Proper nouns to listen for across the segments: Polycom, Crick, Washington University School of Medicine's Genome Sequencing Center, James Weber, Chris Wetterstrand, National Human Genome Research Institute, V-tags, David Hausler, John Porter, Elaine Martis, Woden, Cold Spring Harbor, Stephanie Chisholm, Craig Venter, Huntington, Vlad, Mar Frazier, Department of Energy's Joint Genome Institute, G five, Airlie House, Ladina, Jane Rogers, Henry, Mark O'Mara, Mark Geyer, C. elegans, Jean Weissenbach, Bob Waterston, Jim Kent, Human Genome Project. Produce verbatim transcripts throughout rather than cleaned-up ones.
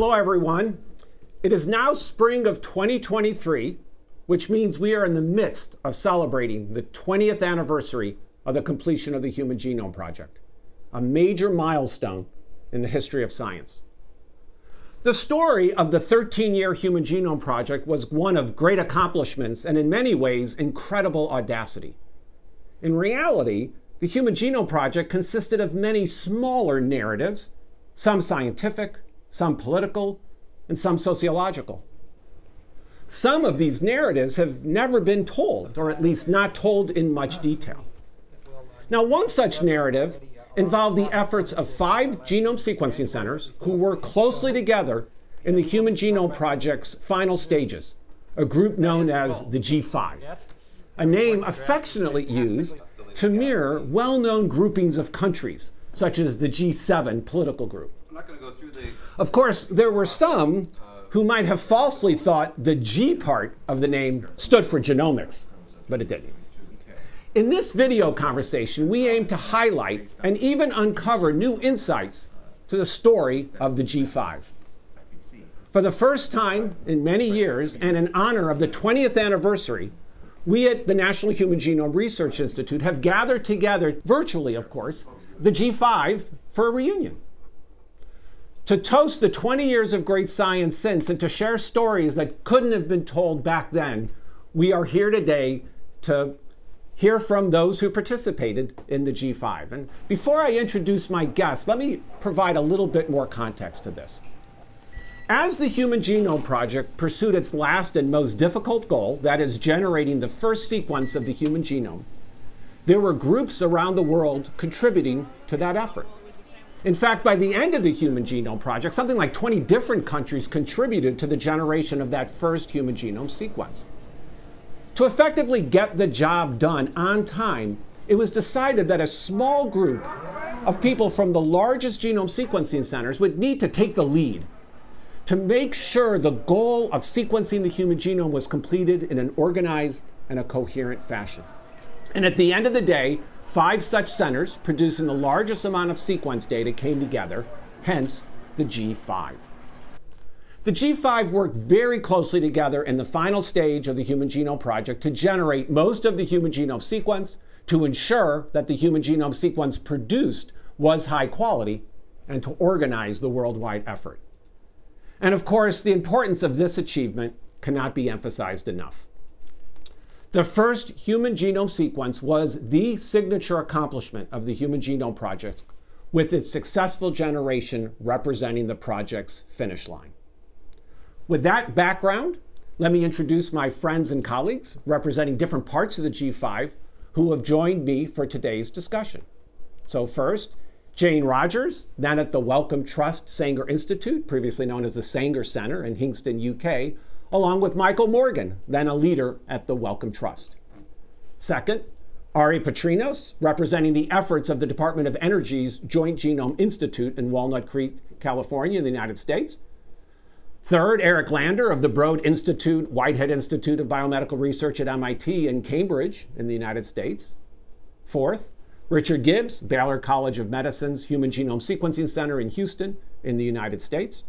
Hello, everyone. It is now spring of twenty twenty-three, which means we are in the midst of celebrating the twentieth anniversary of the completion of the Human Genome Project, a major milestone in the history of science. The story of the thirteen-year Human Genome Project was one of great accomplishments and, in many ways, incredible audacity. In reality, the Human Genome Project consisted of many smaller narratives, some scientific, some political, and some sociological. Some of these narratives have never been told, or at least not told in much detail. Now, one such narrative involved the efforts of five genome sequencing centers who worked closely together in the Human Genome Project's final stages, a group known as the G five, a name affectionately used to mirror well-known groupings of countries, such as the G seven political group. Of course, there were some who might have falsely thought the G part of the name stood for genomics, but it didn't. In this video conversation, we aim to highlight and even uncover new insights to the story of the G five. For the first time in many years, and in honor of the twentieth anniversary, we at the National Human Genome Research Institute have gathered together, virtually of course, the G five for a reunion. To toast the twenty years of great science since and to share stories that couldn't have been told back then, we are here today to hear from those who participated in the G five. And before I introduce my guests, let me provide a little bit more context to this. As the Human Genome Project pursued its last and most difficult goal, that is generating the first sequence of the human genome, there were groups around the world contributing to that effort. In fact, by the end of the Human Genome Project, something like twenty different countries contributed to the generation of that first human genome sequence. To effectively get the job done on time, it was decided that a small group of people from the largest genome sequencing centers would need to take the lead to make sure the goal of sequencing the human genome was completed in an organized and a coherent fashion. And at the end of the day, five such centers producing the largest amount of sequence data came together, hence the G five. The G five worked very closely together in the final stage of the Human Genome Project to generate most of the human genome sequence, to ensure that the human genome sequence produced was high quality, and to organize the worldwide effort. And of course, the importance of this achievement cannot be emphasized enough. The first human genome sequence was the signature accomplishment of the Human Genome Project, with its successful generation representing the project's finish line. With that background, let me introduce my friends and colleagues representing different parts of the G five who have joined me for today's discussion. So first, Jane Rogers, then at the Wellcome Trust Sanger Institute, previously known as the Sanger Center in Kingston, U K, along with Michael Morgan, then a leader at the Wellcome Trust. Second, Ari Patrinos, representing the efforts of the Department of Energy's Joint Genome Institute in Walnut Creek, California, in the United States. Third, Eric Lander of the Broad Institute, Whitehead Institute of Biomedical Research at M I T in Cambridge in the United States. Fourth, Richard Gibbs, Baylor College of Medicine's Human Genome Sequencing Center in Houston in the United States.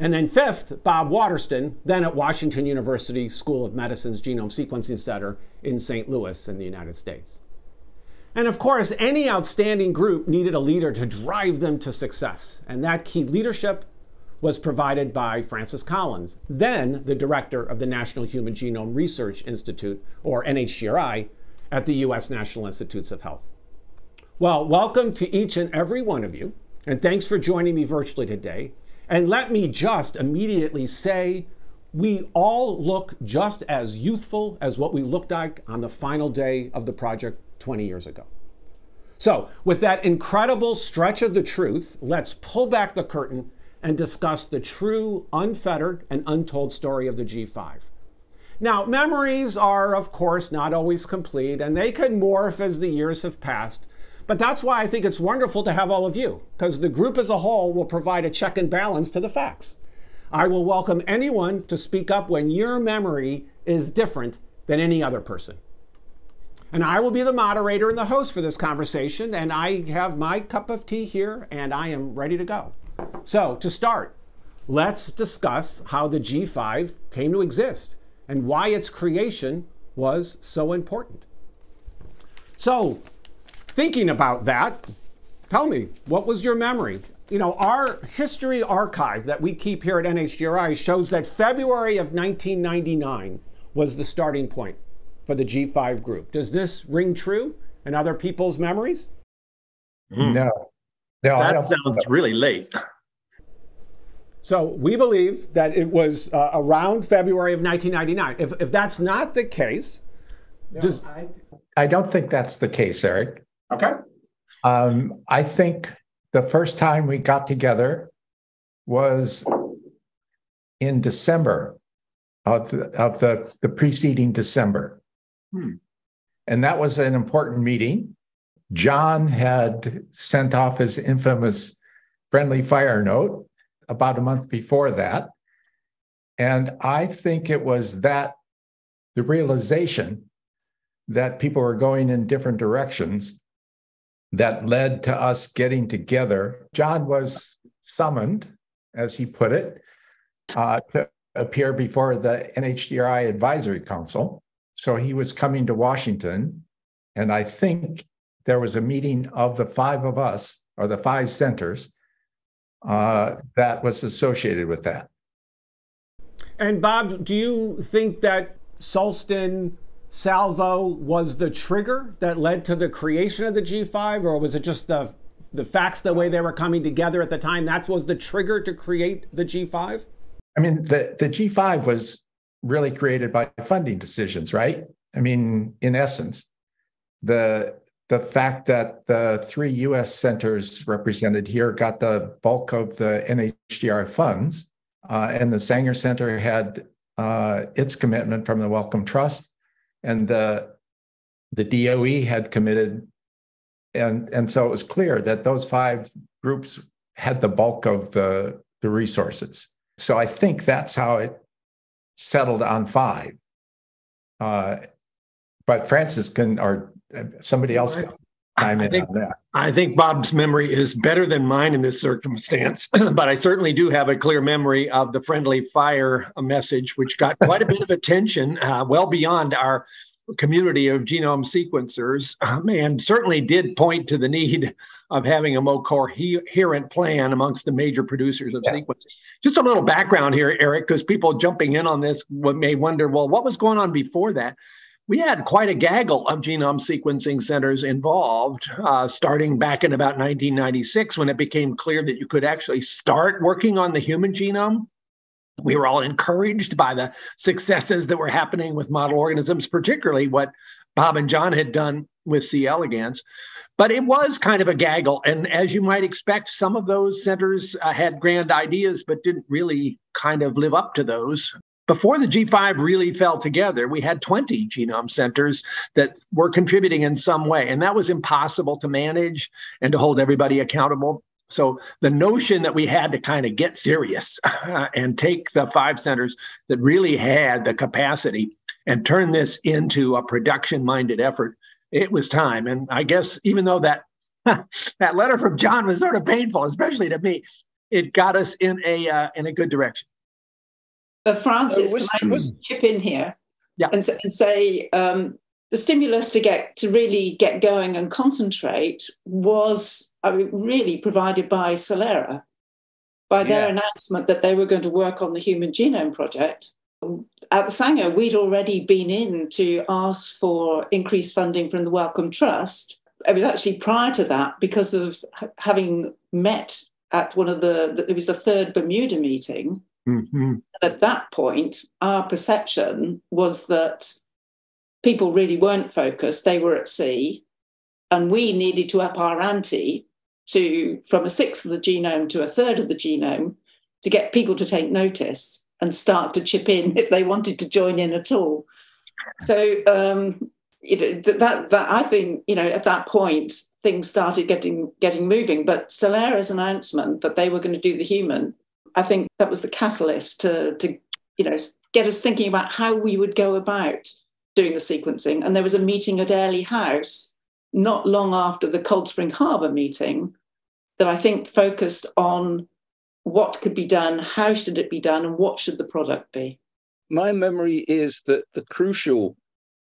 And then fifth, Bob Waterston, then at Washington University School of Medicine's Genome Sequencing Center in Saint Louis in the United States. And of course, any outstanding group needed a leader to drive them to success. And that key leadership was provided by Francis Collins, then the director of the National Human Genome Research Institute, or N H G R I, at the U S National Institutes of Health. Well, welcome to each and every one of you, and thanks for joining me virtually today. And let me just immediately say, we all look just as youthful as what we looked like on the final day of the project twenty years ago. So, with that incredible stretch of the truth, let's pull back the curtain and discuss the true, unfettered, and untold story of the G five. Now, memories are, of course, not always complete, and they can morph as the years have passed, but that's why I think it's wonderful to have all of you, because the group as a whole will provide a check and balance to the facts. I will welcome anyone to speak up when your memory is different than any other person. And I will be the moderator and the host for this conversation, and I have my cup of tea here, and I am ready to go. So, to start, let's discuss how the G five came to exist and why its creation was so important. So, thinking about that, tell me, what was your memory? You know, our history archive that we keep here at N H G R I shows that February of nineteen ninety-nine was the starting point for the G five group. Does this ring true in other people's memories? Mm. No. no. That sounds really late. So we believe that it was uh, around February of nineteen ninety-nine. If, if that's not the case, no, does... I, I don't think that's the case, Eric. Okay. Um, I think the first time we got together was in December of the, of the, the preceding December. Hmm. And that was an important meeting. John had sent off his infamous friendly fire note about a month before that. And I think it was that the realization that people were going in different directions that led to us getting together. John was summoned, as he put it, uh, to appear before the N H G R I Advisory Council. So he was coming to Washington. And I think there was a meeting of the five of us, or the five centers, uh, that was associated with that. And Bob, do you think that Sulston salvo was the trigger that led to the creation of the G five, or was it just the the facts, the way they were coming together at the time, that was the trigger to create the G five? I mean, the, the G five was really created by funding decisions, right? I mean, in essence, the the fact that the three U S centers represented here got the bulk of the N H G R funds, uh, and the Sanger Center had uh, its commitment from the Wellcome Trust, and the the D O E had committed, and and so it was clear that those five groups had the bulk of the the resources. So I think that's how it settled on five. Uh, but Francis can, or somebody else can chime in on that. I think Bob's memory is better than mine in this circumstance, but I certainly do have a clear memory of the friendly fire message, which got quite a bit of attention, uh, well beyond our community of genome sequencers, um, and certainly did point to the need of having a more coherent plan amongst the major producers of yeah. sequencing. Just a little background here, Eric, because people jumping in on this may wonder, well, what was going on before that? We had quite a gaggle of genome sequencing centers involved, uh, starting back in about nineteen ninety-six, when it became clear that you could actually start working on the human genome. We were all encouraged by the successes that were happening with model organisms, particularly what Bob and John had done with C. elegans. But it was kind of a gaggle. And as you might expect, some of those centers uh, had grand ideas, but didn't really kind of live up to those. Before the G five really fell together, we had twenty genome centers that were contributing in some way, and that was impossible to manage and to hold everybody accountable. So the notion that we had to kind of get serious uh, and take the five centers that really had the capacity and turn this into a production-minded effort, it was time. And I guess even though that, that letter from John was sort of painful, especially to me, it got us in a, uh, in a good direction. But Francis, uh, was, can I was, chip in here yeah. and, and say um, the stimulus to get to really get going and concentrate was I mean, really provided by Celera, by their yeah. announcement that they were going to work on the Human Genome Project. At Sanger, we'd already been in to ask for increased funding from the Wellcome Trust. It was actually prior to that because of having met at one of the, it was the third Bermuda meeting. Mm-hmm. At that point, our perception was that people really weren't focused. They were at sea, and we needed to up our ante to from a sixth of the genome to a third of the genome to get people to take notice and start to chip in if they wanted to join in at all. So, um, you know, that, that I think, you know, at that point things started getting getting moving. But Celera's announcement that they were going to do the human, I think that was the catalyst to, to, you know, get us thinking about how we would go about doing the sequencing. And there was a meeting at Airlie House not long after the Cold Spring Harbor meeting that I think focused on what could be done, how should it be done, and what should the product be? My memory is that the crucial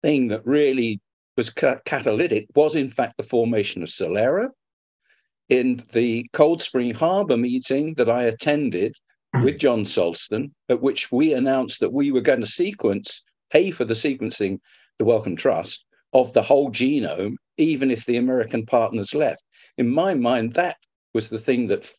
thing that really was ca- catalytic was, in fact, the formation of Celera. In the Cold Spring Harbor meeting that I attended with John Sulston, at which we announced that we were going to sequence, pay for the sequencing, the Wellcome Trust, of the whole genome, even if the American partners left. In my mind, that was the thing that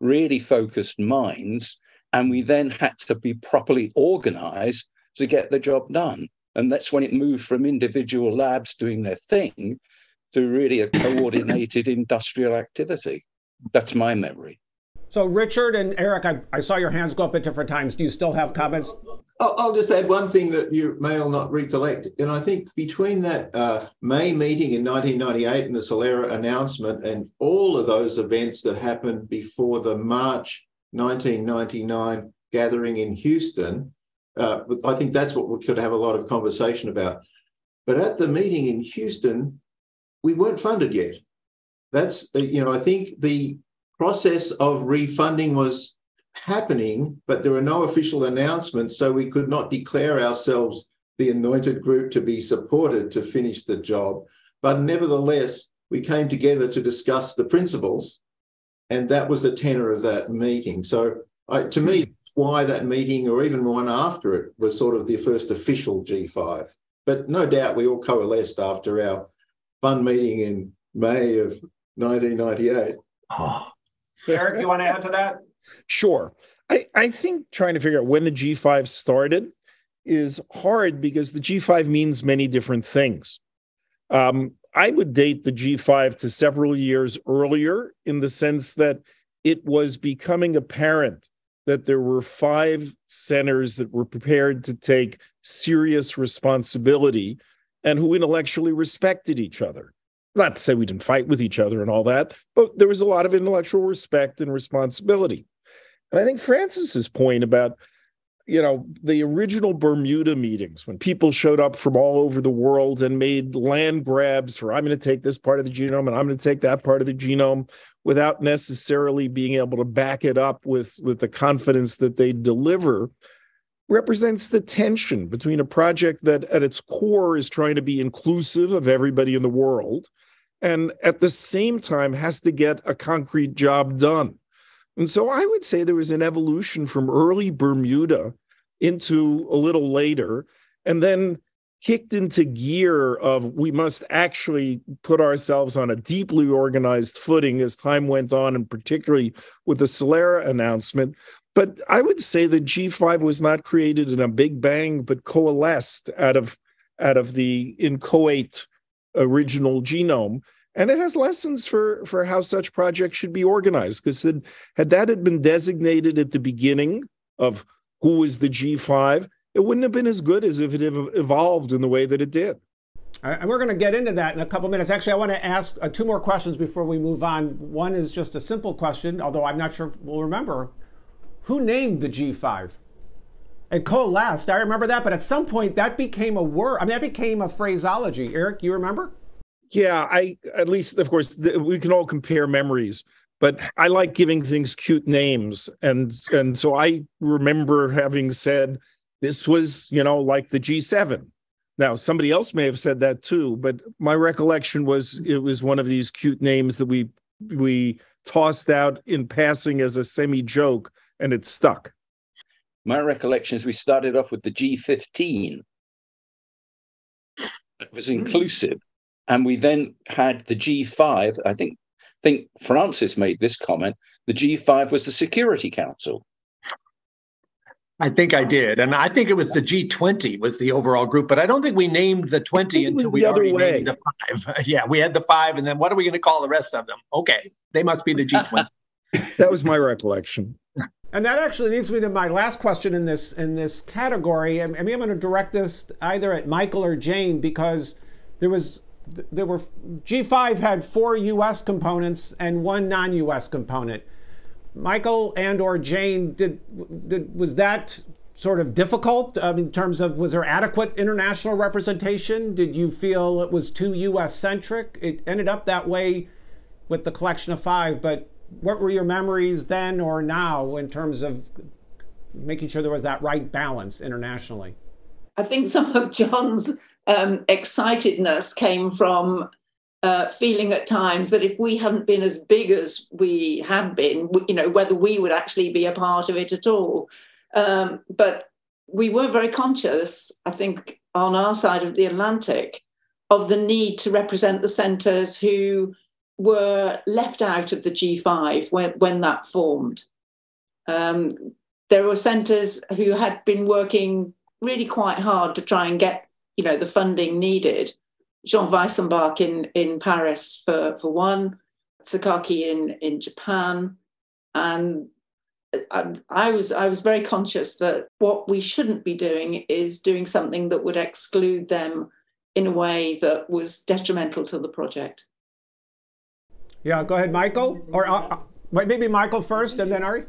really focused minds, and we then had to be properly organized to get the job done. And that's when it moved from individual labs doing their thing to really a coordinated industrial activity. That's my memory. So Richard and Eric, I, I saw your hands go up at different times. Do you still have comments? I'll, I'll just add one thing that you may or not recollect. And I think between that uh, May meeting in nineteen ninety-eight and the Celera announcement and all of those events that happened before the March nineteen ninety-nine gathering in Houston, uh, I think that's what we could have a lot of conversation about. But at the meeting in Houston, we weren't funded yet. That's, you know, I think the process of refunding was happening, but there were no official announcements, so we could not declare ourselves the anointed group to be supported to finish the job. But nevertheless, we came together to discuss the principles, and that was the tenor of that meeting. So I, to me, why that meeting, or even one after it, was sort of the first official G five. But no doubt we all coalesced after our fund meeting in May of nineteen ninety-eight. Oh. Eric, you want to add to that? Sure. I, I think trying to figure out when the G five started is hard because the G five means many different things. Um, I would date the G five to several years earlier in the sense that it was becoming apparent that there were five centers that were prepared to take serious responsibility and who intellectually respected each other. Not to say we didn't fight with each other and all that, but there was a lot of intellectual respect and responsibility. And I think Francis's point about, you know, the original Bermuda meetings, when people showed up from all over the world and made land grabs for, I'm going to take this part of the genome and I'm going to take that part of the genome, without necessarily being able to back it up with, with the confidence that they deliver, represents the tension between a project that at its core is trying to be inclusive of everybody in the world and at the same time has to get a concrete job done. And so I would say there was an evolution from early Bermuda into a little later and then kicked into gear of we must actually put ourselves on a deeply organized footing as time went on, and particularly with the Celera announcement. But I would say that G five was not created in a big bang, but coalesced out of, out of the inchoate original genome. And it has lessons for, for how such projects should be organized, because had, had that had been designated at the beginning of who was the G five, it wouldn't have been as good as if it had evolved in the way that it did. All right, and we're going to get into that in a couple of minutes. Actually, I want to ask uh, two more questions before we move on. One is just a simple question, although I'm not sure we'll remember. Who named the G five? It coalesced, I remember that, but at some point that became a word. I mean, that became a phraseology. Eric, you remember? Yeah, I at least, of course, th- we can all compare memories, but I like giving things cute names. And, and so I remember having said, this was, you know, like the G seven. Now, somebody else may have said that too, but my recollection was it was one of these cute names that we we tossed out in passing as a semi-joke, and it stuck. My recollection is we started off with the G fifteen. It was inclusive. And we then had the G five. I think, think Francis made this comment. The G five was the Security Council. I think I did. And I think it was the G twenty was the overall group, but I don't think we named the twenty until we already named the five. Yeah, we had the five, and then what are we going to call the rest of them? Okay, they must be the G twenty. That was my recollection. And that actually leads me to my last question in this in this category. I mean, I'm going to direct this either at Michael or Jane, because there was there were G five had four U S components and one non-U S component. Michael and or Jane, did, did was that sort of difficult um, in terms of, was there adequate international representation? Did you feel it was too U S centric? It ended up that way with the collection of five, but what were your memories then or now in terms of making sure there was that right balance internationally? I think some of John's um, excitedness came from uh, feeling at times that if we hadn't been as big as we had been, you know, whether we would actually be a part of it at all. Um, but we were very conscious, I think, on our side of the Atlantic, of the need to represent the centres who were left out of the G five when, when that formed. Um, there were centres who had been working really quite hard to try and get, you know, the funding needed. Jean Weissenbach in, in Paris for, for one, Sakaki in, in Japan. And I, I was I was very conscious that what we shouldn't be doing is doing something that would exclude them in a way that was detrimental to the project. Yeah, go ahead, Michael. Or uh, maybe Michael first and then Ari.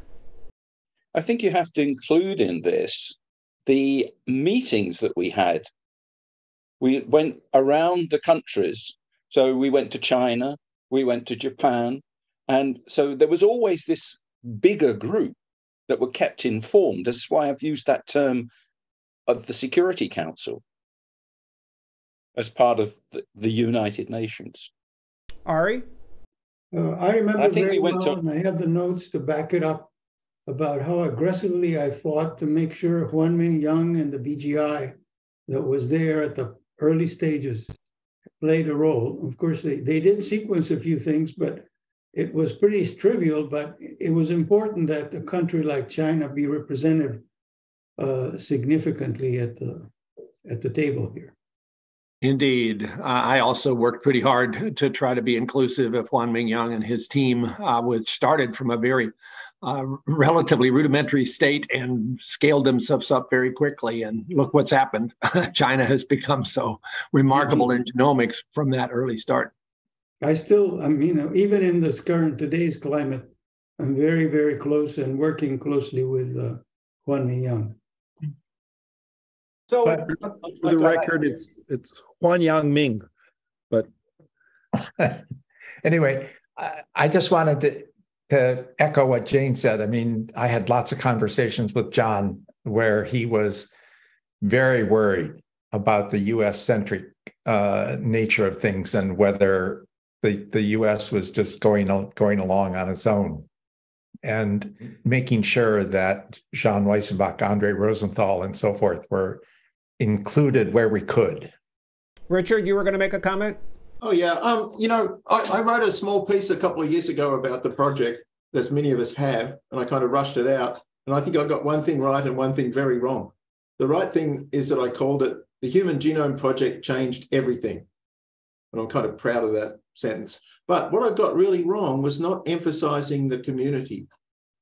I think you have to include in this the meetings that we had. We went around the countries. So we went to China, we went to Japan. And so there was always this bigger group that were kept informed. That's why I've used that term of the Security Council as part of the, the United Nations. Ari? Uh, I remember I think very we went well, to... and I have the notes to back it up, about how aggressively I fought to make sure Huanming Yang and the B G I that was there at the early stages played a role. Of course, they, they did sequence a few things, but it was pretty trivial, but it was important that a country like China be represented uh, significantly at the, at the table here. Indeed. Uh, I also worked pretty hard to try to be inclusive of Huanming Yang and his team, uh, which started from a very uh, relatively rudimentary state and scaled themselves up very quickly. And look what's happened. China has become so remarkable mm-hmm. in genomics from that early start. I still, I mean, even in this current, today's climate, I'm very, very close and working closely with uh, Huanming Yang. So, but for the record, it's it's Huan Yang Ming, but anyway, I, I just wanted to to echo what Jane said. I mean, I had lots of conversations with John where he was very worried about the U S centric uh, nature of things and whether the the U S was just going going along on its own. And making sure that Jean Weissenbach, Andre Rosenthal, and so forth were included where we could. Richard, you were going to make a comment? Oh, yeah. Um, you know, I, I wrote a small piece a couple of years ago about the project, as many of us have, and I kind of rushed it out. And I think I got one thing right and one thing very wrong. The right thing is that I called it the Human Genome Project Changed Everything. And I'm kind of proud of that sentence. But what I got really wrong was not emphasizing the community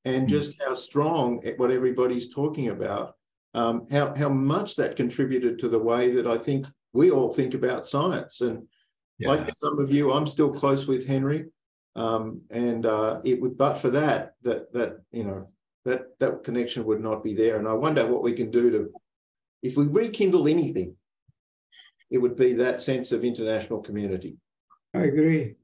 and just how strong at what everybody's talking about, um, how, how much that contributed to the way that I think we all think about science. And yeah. like some of you, I'm still close with Henry. Um, and uh, it would, but for that, that, that, you know, that, that connection would not be there. And I wonder what we can do to, if we rekindle anything, it would be that sense of international community. I agree.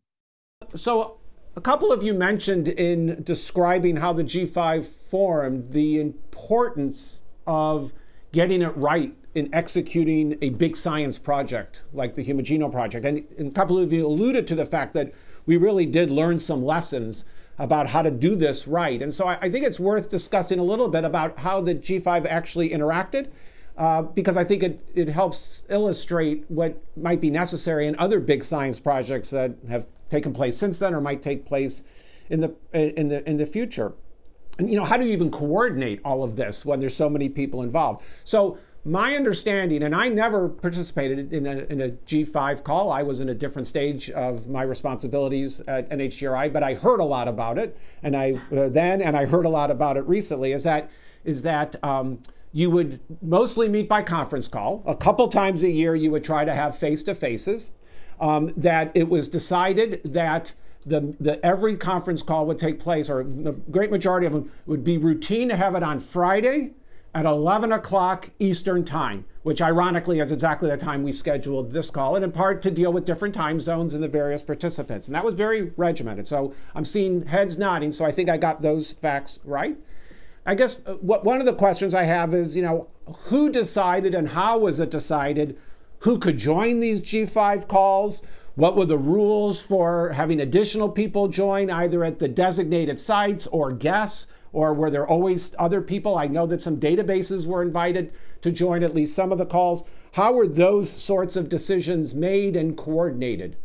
So a couple of you mentioned in describing how the G five formed the importance of getting it right in executing a big science project like the Human Genome Project. And, and a couple of you alluded to the fact that we really did learn some lessons about how to do this right. And so I, I think it's worth discussing a little bit about how the G five actually interacted, Uh, because I think it, it helps illustrate what might be necessary in other big science projects that have taken place since then or might take place in the, in the, in the future. And, you know, how do you even coordinate all of this when there's so many people involved? So my understanding, and I never participated in a, in a G five call. I was in a different stage of my responsibilities at N H G R I, but I heard a lot about it, and I uh, then, and I heard a lot about it recently, is that, is that um, you would mostly meet by conference call. A couple times a year, you would try to have face-to-faces. Um, that it was decided that the, the every conference call would take place, or the great majority of them would be routine to have it on Friday at eleven o'clock Eastern time, which ironically is exactly the time we scheduled this call, and in part to deal with different time zones and the various participants. And that was very regimented. So I'm seeing heads nodding, so I think I got those facts right. I guess what one of the questions I have is, you know, who decided and how was it decided who could join these G five calls? What were the rules for having additional people join, either at the designated sites or guests? Or were there always other people? I know that some databases were invited to join at least some of the calls. How were those sorts of decisions made and coordinated?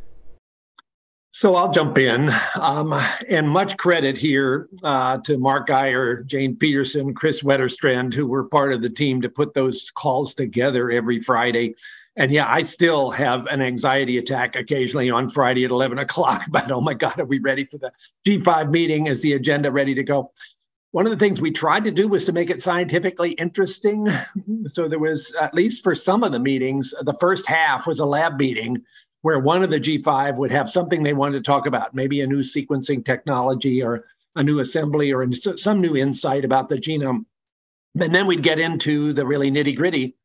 So I'll jump in. Um, and much credit here uh, to Mark Geyer, Jane Peterson, Chris Wetterstrand, who were part of the team to put those calls together every Friday. And yeah, I still have an anxiety attack occasionally on Friday at eleven o'clock, but oh my God, are we ready for the G five meeting? Is the agenda ready to go? One of the things we tried to do was to make it scientifically interesting. So there was, at least for some of the meetings, the first half was a lab meeting where one of the G five would have something they wanted to talk about, maybe a new sequencing technology or a new assembly or some new insight about the genome. And then we'd get into the really nitty-gritty.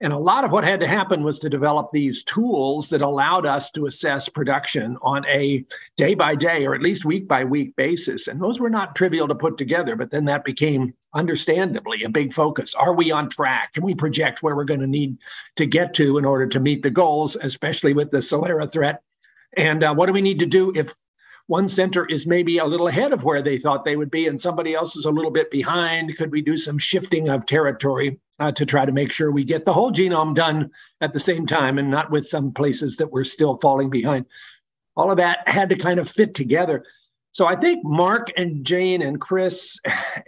And a lot of what had to happen was to develop these tools that allowed us to assess production on a day-by-day or at least week-by-week basis. And those were not trivial to put together, but then that became understandably a big focus. Are we on track? Can we project where we're going to need to get to in order to meet the goals, especially with the Celera threat? And uh, what do we need to do if one center is maybe a little ahead of where they thought they would be and somebody else is a little bit behind? Could we do some shifting of territory Uh, to try to make sure we get the whole genome done at the same time and not with some places that we're still falling behind? All of that had to kind of fit together. So I think Mark and Jane and Chris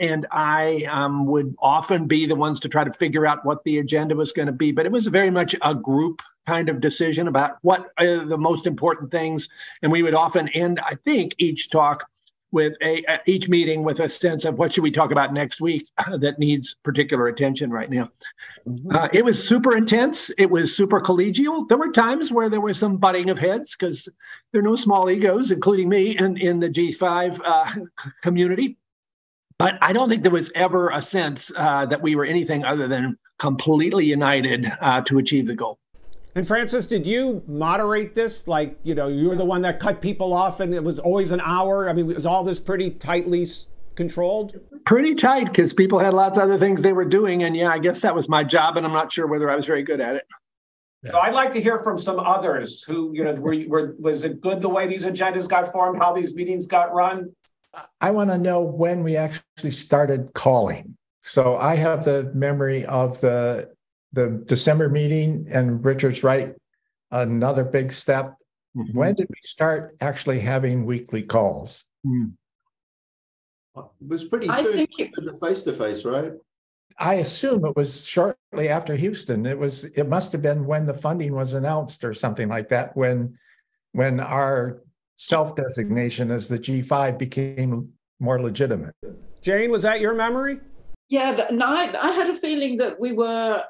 and I um, would often be the ones to try to figure out what the agenda was going to be, but it was very much a group kind of decision about what are the most important things. And we would often end, I think, each talk with a, uh, each meeting with a sense of what should we talk about next week that needs particular attention right now. Mm-hmm. uh, it was super intense. It was super collegial. There were times where there was some butting of heads because there are no small egos, including me, in, in the G five uh, community. But I don't think there was ever a sense uh, that we were anything other than completely united uh, to achieve the goal. And Francis, did you moderate this? Like, you know, you were the one that cut people off and it was always an hour. I mean, was all this pretty tightly controlled? Pretty tight, because people had lots of other things they were doing. And yeah, I guess that was my job. And I'm not sure whether I was very good at it. Yeah. So I'd like to hear from some others who, you know, were, were was it good the way these agendas got formed, how these meetings got run? I want to know when we actually started calling. So I have the memory of the the December meeting, and Richard's right, another big step. Mm-hmm. When did we start actually having weekly calls? Mm. It was pretty soon, the face-to-face, right? I assume it was shortly after Houston. It was. It must have been when the funding was announced or something like that, when, when our self-designation as the G five became more legitimate. Jane, was that your memory? Yeah, no, I, I had a feeling that we were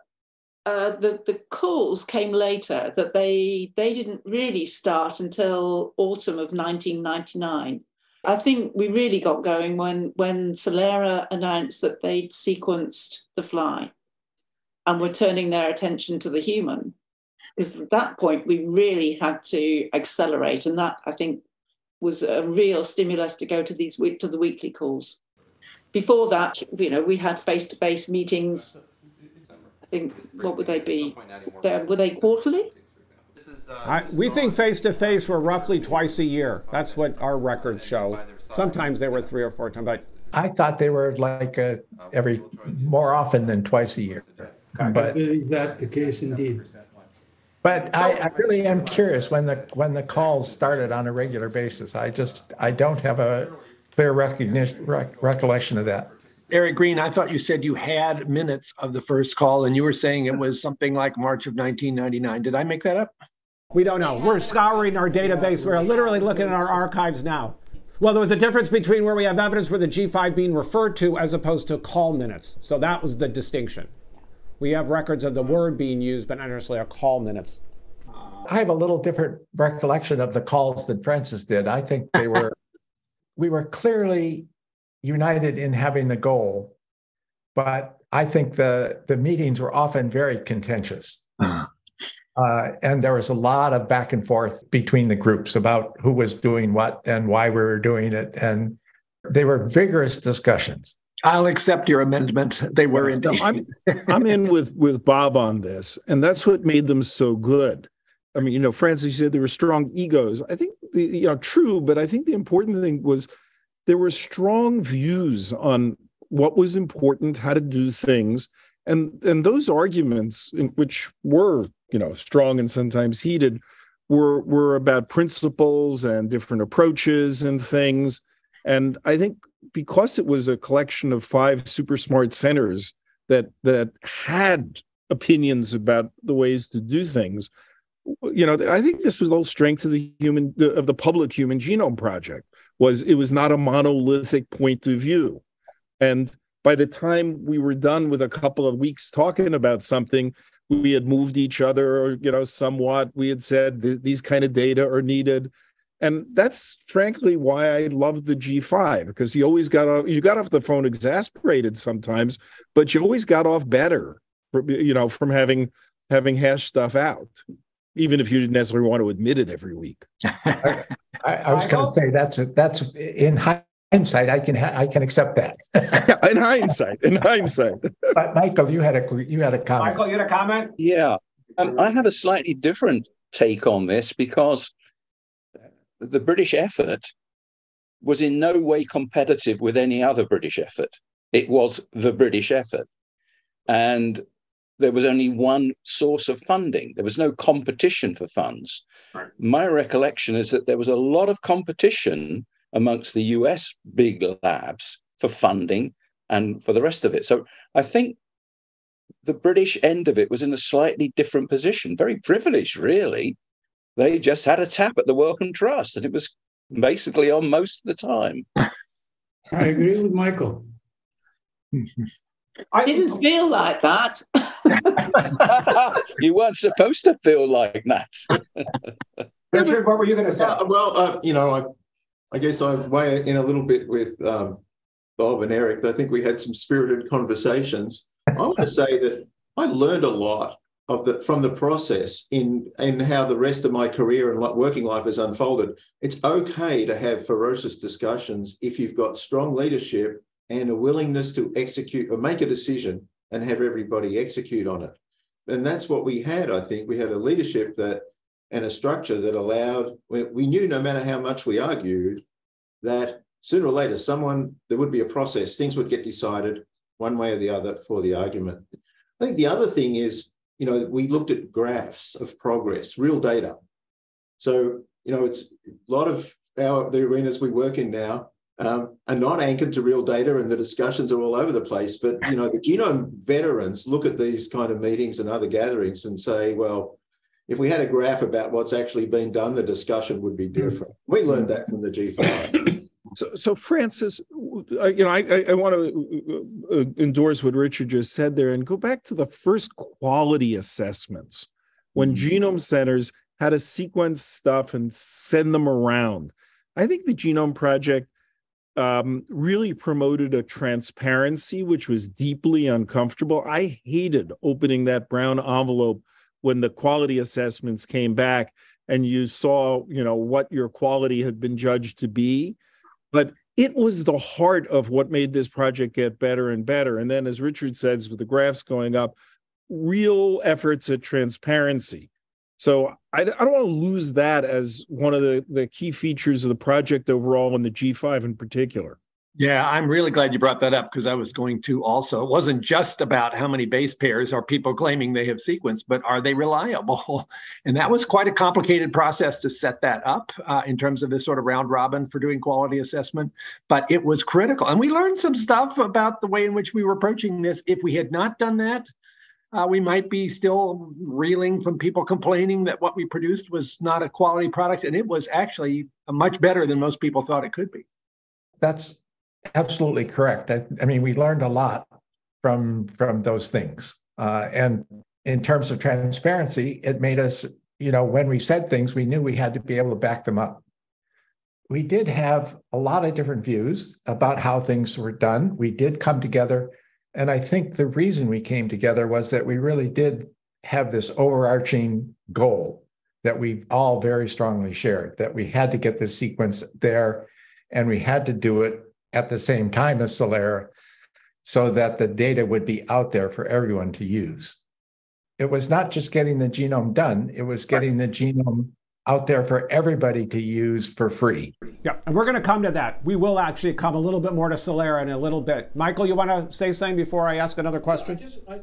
Uh, the, the calls came later, that they they didn't really start until autumn of nineteen ninety-nine. I think we really got going when, when Celera announced that they'd sequenced the fly and were turning their attention to the human, because at that point we really had to accelerate, and that, I think, was a real stimulus to go to these to the weekly calls. Before that, you know, we had face-to-face meetings. Think, what would they be? Were they quarterly? I, we think face-to-face were roughly twice a year. That's what our records show. Sometimes they were three or four times. But I thought they were like a, every more often than twice a year. But is that the case indeed? But I, I really am curious when the when the calls started on a regular basis. I just I don't have a clear recognition rec, recollection of that. Eric Green, I thought you said you had minutes of the first call, and you were saying it was something like March of nineteen ninety-nine. Did I make that up? We don't know. We're scouring our database. We're literally looking at our archives now. Well, there was a difference between where we have evidence for the G five being referred to as opposed to call minutes. So that was the distinction. We have records of the word being used, but not necessarily our call minutes. I have a little different recollection of the calls than Francis did. I think they were, we were clearly united in having the goal, but I think the, the meetings were often very contentious. Uh-huh. Uh, and there was a lot of back and forth between the groups about who was doing what and why we were doing it. And they were vigorous discussions. I'll accept your amendment. They were indeed. I'm, I'm in with, with Bob on this, and that's what made them so good. I mean, you know, Francis, you said there were strong egos. I think, the, you know, true, but I think the important thing was there were strong views on what was important, how to do things, and and those arguments, in which were, you know, strong and sometimes heated, were were about principles and different approaches and things. And I think because it was a collection of five super smart centers that that had opinions about the ways to do things, you know, I think this was the whole strength of the human of the public Human Genome Project, was it was not a monolithic point of view. And by the time we were done with a couple of weeks talking about something, we had moved each other, you know, somewhat. We had said th- these kind of data are needed. And that's frankly why I loved the G five, because you always got off, you got off the phone exasperated sometimes, but you always got off better, you know, from having having hashed stuff out, even if you didn't necessarily want to admit it every week. I, I, I was going to say that's a, that's in hindsight, I can ha- I can accept that. in hindsight, in hindsight. But Michael, you had a you had a comment. Michael, you had a comment? Yeah, um, I have a slightly different take on this, because the British effort was in no way competitive with any other British effort. It was the British effort. And there was only one source of funding. There was no competition for funds. Right. My recollection is that there was a lot of competition amongst the U S big labs for funding and for the rest of it. So I think the British end of it was in a slightly different position, very privileged, really. They just had a tap at the Wellcome Trust, and it was basically on most of the time. I agree with Michael. I didn't feel like that. You weren't supposed to feel like that. Richard, what were you going to say? Uh, well, uh, you know, I, I guess I weigh in a little bit with um, Bob and Eric. I think we had some spirited conversations. I want to say that I learned a lot Of the, from the process in, in how the rest of my career and working life has unfolded. It's okay to have ferocious discussions if you've got strong leadership and a willingness to execute or make a decision and have everybody execute on it. And that's what we had, I think. We had a leadership that and a structure that allowed, we knew no matter how much we argued, that sooner or later someone, there would be a process, things would get decided one way or the other for the argument. I think the other thing is, you know, we looked at graphs of progress, real data. So, you know, it's a lot of our, the arenas we work in now um, are not anchored to real data, and the discussions are all over the place. But, you know, the genome veterans look at these kind of meetings and other gatherings and say, well, if we had a graph about what's actually been done, the discussion would be different. We learned that from the G five. So, so Francis, you know, I, I want to endorse what Richard just said there and go back to the first quality assessments, when genome centers had to sequence stuff and send them around. I think the Genome Project um, really promoted a transparency, which was deeply uncomfortable. I hated opening that brown envelope when the quality assessments came back and you saw, you know, what your quality had been judged to be. But it was the heart of what made this project get better and better. And then, as Richard says, with the graphs going up, real efforts at transparency. So I, I don't want to lose that as one of the, the key features of the project overall, and the G five in particular. Yeah, I'm really glad you brought that up, because I was going to also. It wasn't just about how many base pairs are people claiming they have sequenced, but are they reliable? And that was quite a complicated process to set that up uh, in terms of this sort of round robin for doing quality assessment. But it was critical. And we learned some stuff about the way in which we were approaching this. If we had not done that, Uh, we might be still reeling from people complaining that what we produced was not a quality product. And it was actually much better than most people thought it could be. That's absolutely correct. I, I mean, we learned a lot from from those things. Uh, and in terms of transparency, it made us, you know, when we said things, we knew we had to be able to back them up. We did have a lot of different views about how things were done. We did come together And I think the reason we came together was that we really did have this overarching goal that we all very strongly shared, that we had to get this sequence there, and we had to do it at the same time as Celera so that the data would be out there for everyone to use. It was not just getting the genome done, it was getting the genome out there for everybody to use for free. Yeah, and we're going to come to that. We will actually come a little bit more to Celera in a little bit. Michael, you want to say something before I ask another question? I just, I,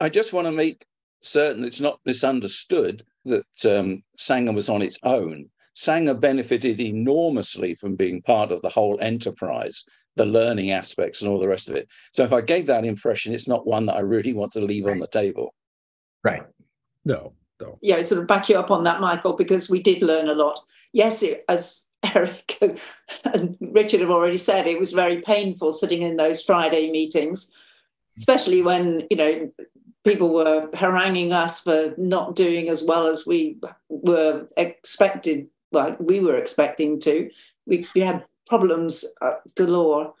I just want to make certain it's not misunderstood that um, Sanger was on its own. Sanger benefited enormously from being part of the whole enterprise, the learning aspects and all the rest of it. So if I gave that impression, it's not one that I really want to leave on the table. Right. No. So. Yeah, sort of back you up on that, Michael, because we did learn a lot. Yes, it, as Eric and Richard have already said, it was very painful sitting in those Friday meetings, especially when, you know, people were haranguing us for not doing as well as we were expected, like we were expecting to. We, we had problems galore.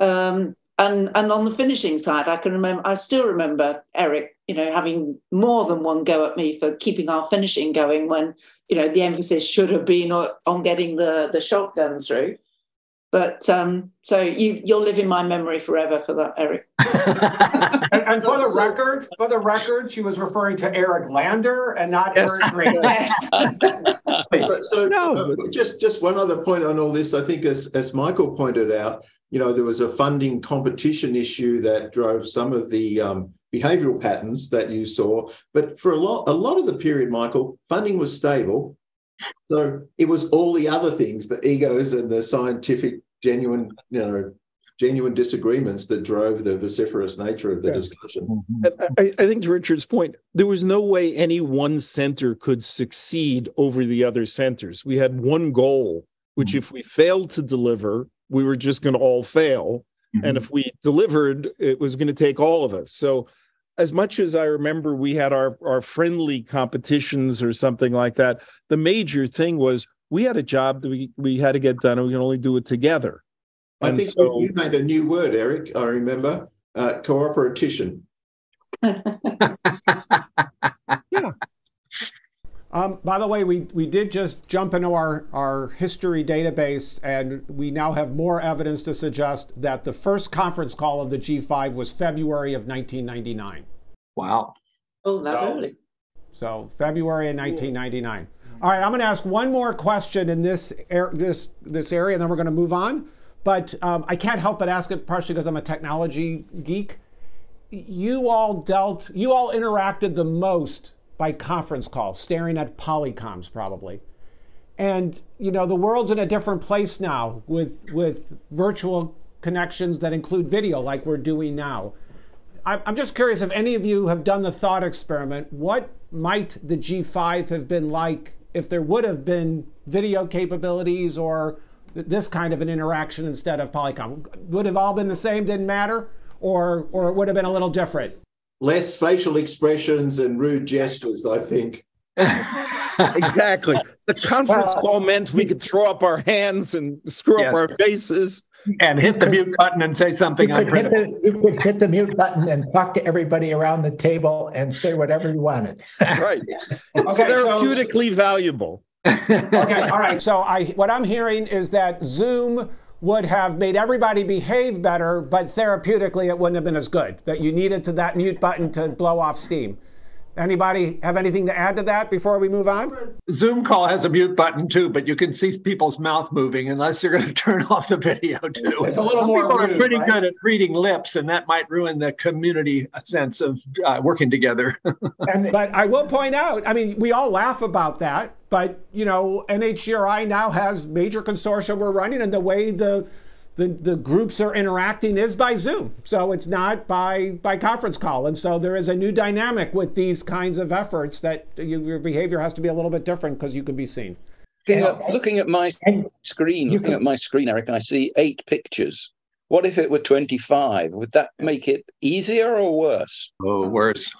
Um, And, and on the finishing side, I can remember, I still remember Eric, you know, having more than one go at me for keeping our finishing going when, you know, the emphasis should have been on getting the, the shotgun through. But um, so you, you'll live in my memory forever for that, Eric. and, and for the record, for the record, she was referring to Eric Lander and not yes. Eric Green. Yes. but, so no. uh, just, just one other point on all this. I think as, as Michael pointed out, you know, there was a funding competition issue that drove some of the um, behavioural patterns that you saw. But for a lot, a lot of the period, Michael, funding was stable. So it was all the other things, the egos and the scientific genuine, you know, genuine disagreements that drove the vociferous nature of the yeah. discussion. I, I think to Richard's point, there was no way any one centre could succeed over the other centres. We had one goal, which mm-hmm. if we failed to deliver, we were just going to all fail. Mm-hmm. And if we delivered, it was going to take all of us. So as much as I remember we had our, our friendly competitions or something like that, the major thing was we had a job that we, we had to get done and we can only do it together. I and think so, you made a new word, Eric, I remember, uh, cooperatician. yeah. Um, by the way, we, we did just jump into our, our history database, and we now have more evidence to suggest that the first conference call of the G five was February of nineteen ninety-nine. Wow. Oh, that so, early. So February of nineteen ninety-nine. All right, I'm going to ask one more question in this, air, this, this area, and then we're going to move on. But um, I can't help but ask it partially because I'm a technology geek. You all dealt, you all interacted the most by conference calls, staring at Polycoms probably. And, you know, the world's in a different place now with, with virtual connections that include video like we're doing now. I'm just curious if any of you have done the thought experiment, what might the G five have been like if there would have been video capabilities or this kind of an interaction instead of Polycom? Would have all been the same, didn't matter, or, or it would have been a little different? Less facial expressions and rude gestures, I think. Exactly. The conference call meant we could throw up our hands and screw yes. up our faces. And hit the mute button and say something you unprintable. You could hit the mute button and talk to everybody around the table and say whatever you wanted. Right. Okay, so therapeutically so, valuable. Okay, all right. So I, what I'm hearing is that Zoom would have made everybody behave better, but therapeutically it wouldn't have been as good, that you needed to that mute button to blow off steam. Anybody have anything to add to that before we move on? Zoom call has a mute button too, but you can see people's mouth moving unless you're going to turn off the video too. It's a little Some more people rude, are pretty right? good at reading lips, and that might ruin the community sense of uh, working together. and, but I will point out, I mean, we all laugh about that. But, you know, N H G R I now has major consortia we're running, and the way the, the, the groups are interacting is by Zoom. So it's not by, by conference call. And so there is a new dynamic with these kinds of efforts that you, your behavior has to be a little bit different because you can be seen. Looking at, looking at my screen, looking can, at my screen, Eric, I see eight pictures. What if it were twenty-five? Would that make it easier or worse? Oh, worse.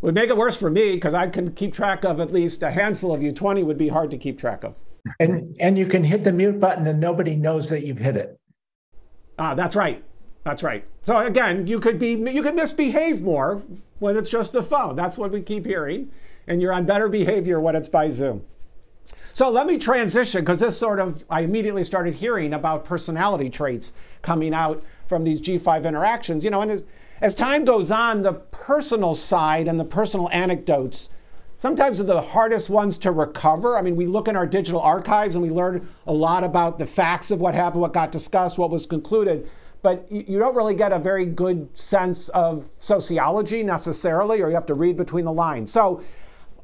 Would make it worse for me because I can keep track of at least a handful of you. twenty would be hard to keep track of. And and you can hit the mute button and nobody knows that you've hit it. Ah, that's right. That's right. So again, you could be you could misbehave more when it's just the phone. That's what we keep hearing. And you're on better behavior when it's by Zoom. So let me transition, because this sort of, I immediately started hearing about personality traits coming out from these G five interactions. You know, and as, as time goes on, the personal side and the personal anecdotes sometimes are the hardest ones to recover. I mean, we look in our digital archives and we learn a lot about the facts of what happened, what got discussed, what was concluded. But you don't really get a very good sense of sociology necessarily, or you have to read between the lines. So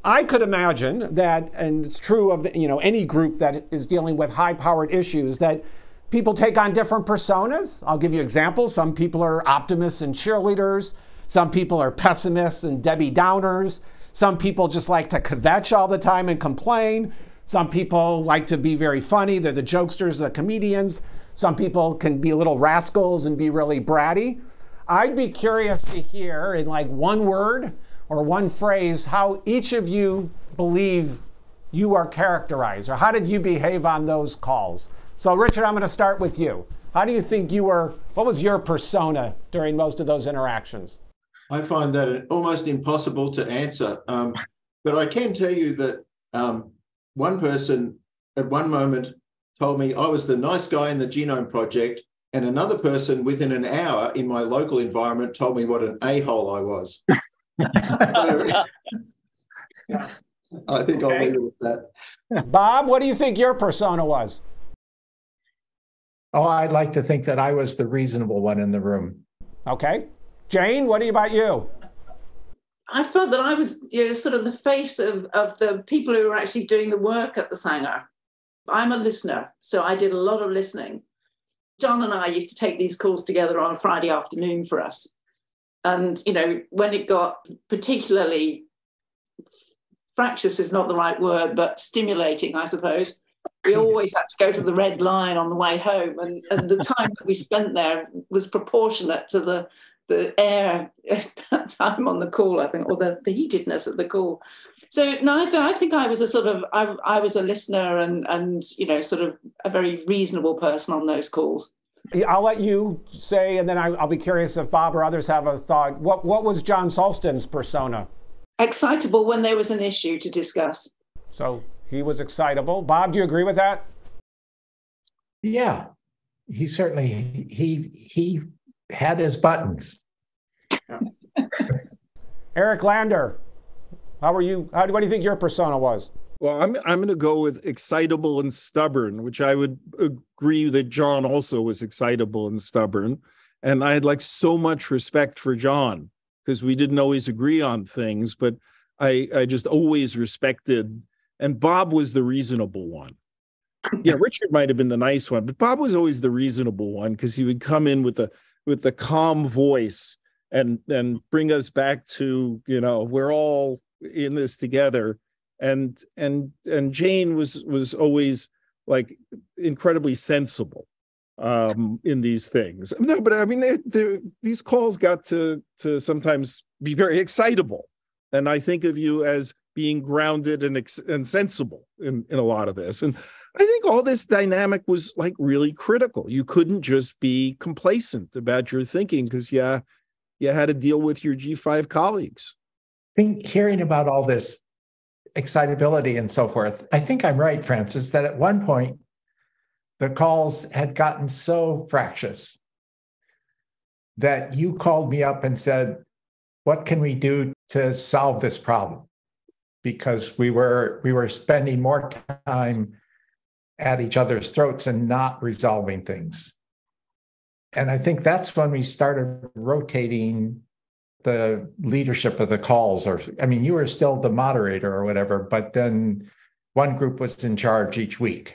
I could imagine that, and it's true of, you know, any group that is dealing with high-powered issues, that people take on different personas. I'll give you examples. Some people are optimists and cheerleaders. Some people are pessimists and Debbie Downers. Some people just like to kvetch all the time and complain. Some people like to be very funny. They're the jokesters, the comedians. Some people can be little rascals and be really bratty. I'd be curious to hear, in like one word or one phrase, how each of you believe you are characterized, or how did you behave on those calls? So Richard, I'm going to start with you. How do you think you were, what was your persona during most of those interactions? I find that almost impossible to answer. Um, but I can tell you that um, one person at one moment told me I was the nice guy in the Genome Project, and another person within an hour in my local environment told me what an a-hole I was. I think okay. I'll leave it with that. Bob, what do you think your persona was? Oh, I'd like to think that I was the reasonable one in the room. Okay. Jane, what about you? I felt that I was, you know, sort of the face of, of the people who were actually doing the work at the Sanger. I'm a listener, so I did a lot of listening. John and I used to take these calls together on a Friday afternoon for us. And, you know, when it got particularly, fractious is not the right word, but stimulating, I suppose, we always had to go to the red line on the way home. And, and the time that we spent there was proportionate to the, the air at that time on the call, I think, or the, the heatedness of the call. So no, I, th I think I was a sort of, I, I was a listener and, and, you know, sort of a very reasonable person on those calls. I'll let you say, and then I, I'll be curious if Bob or others have a thought. What, what was John Sulston's persona? Excitable when there was an issue to discuss. So he was excitable. Bob, do you agree with that? Yeah, he certainly, he, he, had his buttons. Yeah. Eric Lander, how were you? How, what do you think your persona was? Well, I'm I'm going to go with excitable and stubborn, which I would agree that John also was excitable and stubborn. And I had like so much respect for John because we didn't always agree on things, but I I just always respected. And Bob was the reasonable one. Yeah, Richard might have been the nice one, but Bob was always the reasonable one because he would come in with the with the calm voice and and bring us back to, you know, we're all in this together. And and and Jane was was always like incredibly sensible um, in these things. No, but I mean, they're, they're, these calls got to to sometimes be very excitable. And I think of you as being grounded and, ex and sensible in, in a lot of this. And I think all this dynamic was like really critical. You couldn't just be complacent about your thinking because yeah, you had to deal with your G five colleagues. I think hearing about all this excitability and so forth, I think I'm right, Francis, that at one point the calls had gotten so fractious that you called me up and said, what can we do to solve this problem? Because we were, we were spending more time at each other's throats and not resolving things. And I think that's when we started rotating the leadership of the calls. Or I mean, you were still the moderator or whatever, but then one group was in charge each week.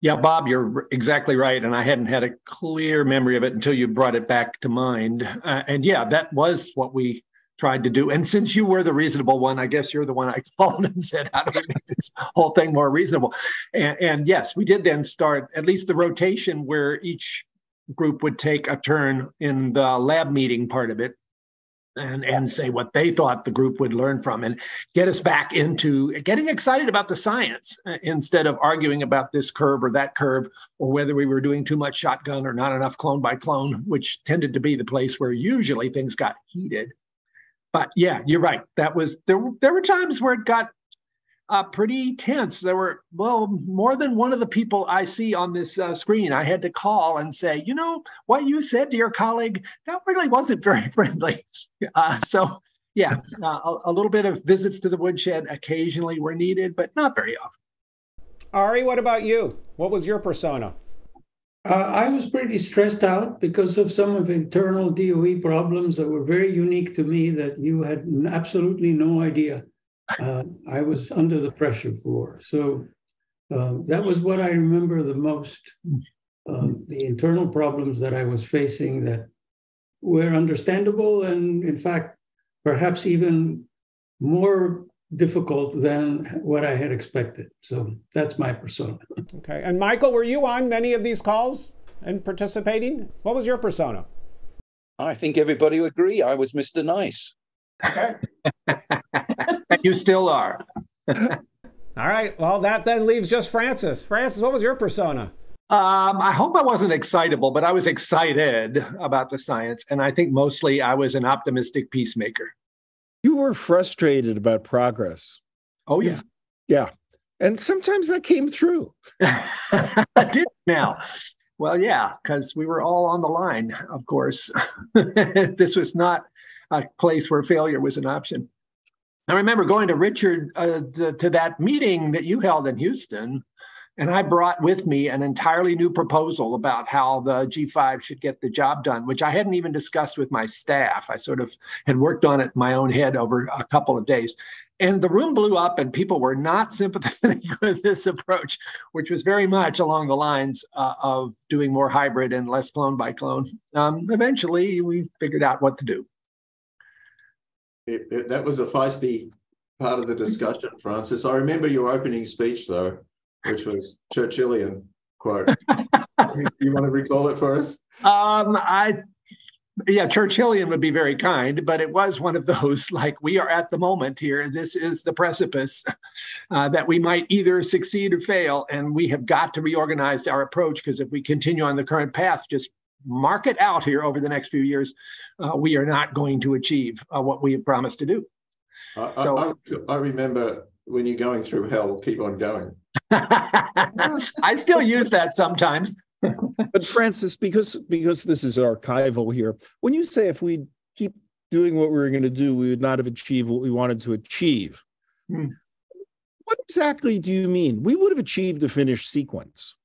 Yeah, Bob, you're exactly right. And I hadn't had a clear memory of it until you brought it back to mind. Uh, and yeah, that was what we tried to do. And since you were the reasonable one, I guess you're the one I called and said, how do we make this whole thing more reasonable? And, and yes, we did then start at least the rotation where each group would take a turn in the lab meeting part of it. and, and say what they thought the group would learn from, and get us back into getting excited about the science uh, instead of arguing about this curve or that curve, or whether we were doing too much shotgun or not enough clone by clone, which tended to be the place where usually things got heated. But yeah, you're right. That was there. There were times where it got Uh, pretty tense. There were, well, more than one of the people I see on this uh, screen, I had to call and say, you know, what you said to your colleague, that really wasn't very friendly. Uh, so yeah, uh, a, a little bit of visits to the woodshed occasionally were needed, but not very often. Ari, what about you? What was your persona? Uh, I was pretty stressed out because of some of internal D O E problems that were very unique to me that you had absolutely no idea. Uh, I was under the pressure for. So uh, that was what I remember the most, um, the internal problems that I was facing that were understandable and, in fact, perhaps even more difficult than what I had expected. So that's my persona. Okay. And Michael, were you on many of these calls and participating? What was your persona? I think everybody would agree. I was Mister Nice. Okay. You still are. All right. Well, that then leaves just Francis. Francis, what was your persona? Um, I hope I wasn't excitable, but I was excited about the science. And I think mostly I was an optimistic peacemaker. You were frustrated about progress. Oh, yeah. Yeah. And sometimes that came through. I did now. Well, yeah, because we were all on the line, of course. This was not a place where failure was an option. I remember going to Richard uh, to, to that meeting that you held in Houston, and I brought with me an entirely new proposal about how the G five should get the job done, which I hadn't even discussed with my staff. I sort of had worked on it in my own head over a couple of days. And the room blew up, and people were not sympathetic with this approach, which was very much along the lines uh, of doing more hybrid and less clone by clone. Um, eventually, we figured out what to do. It, it, that was a feisty part of the discussion, Francis. I remember your opening speech, though, which was Churchillian quote. Do you want to recall it for us? Um, I, yeah, Churchillian would be very kind, but it was one of those, like, we are at the moment here. This is the precipice uh, that we might either succeed or fail, and we have got to reorganize our approach, because if we continue on the current path, just mark it out here over the next few years, uh, we are not going to achieve uh, what we have promised to do. I, so, I, I remember when you're going through hell, keep on going. I still use that sometimes. But Francis, because, because this is archival here, when you say if we keep doing what we were going to do, we would not have achieved what we wanted to achieve. Hmm. What exactly do you mean? We would have achieved the finished sequence.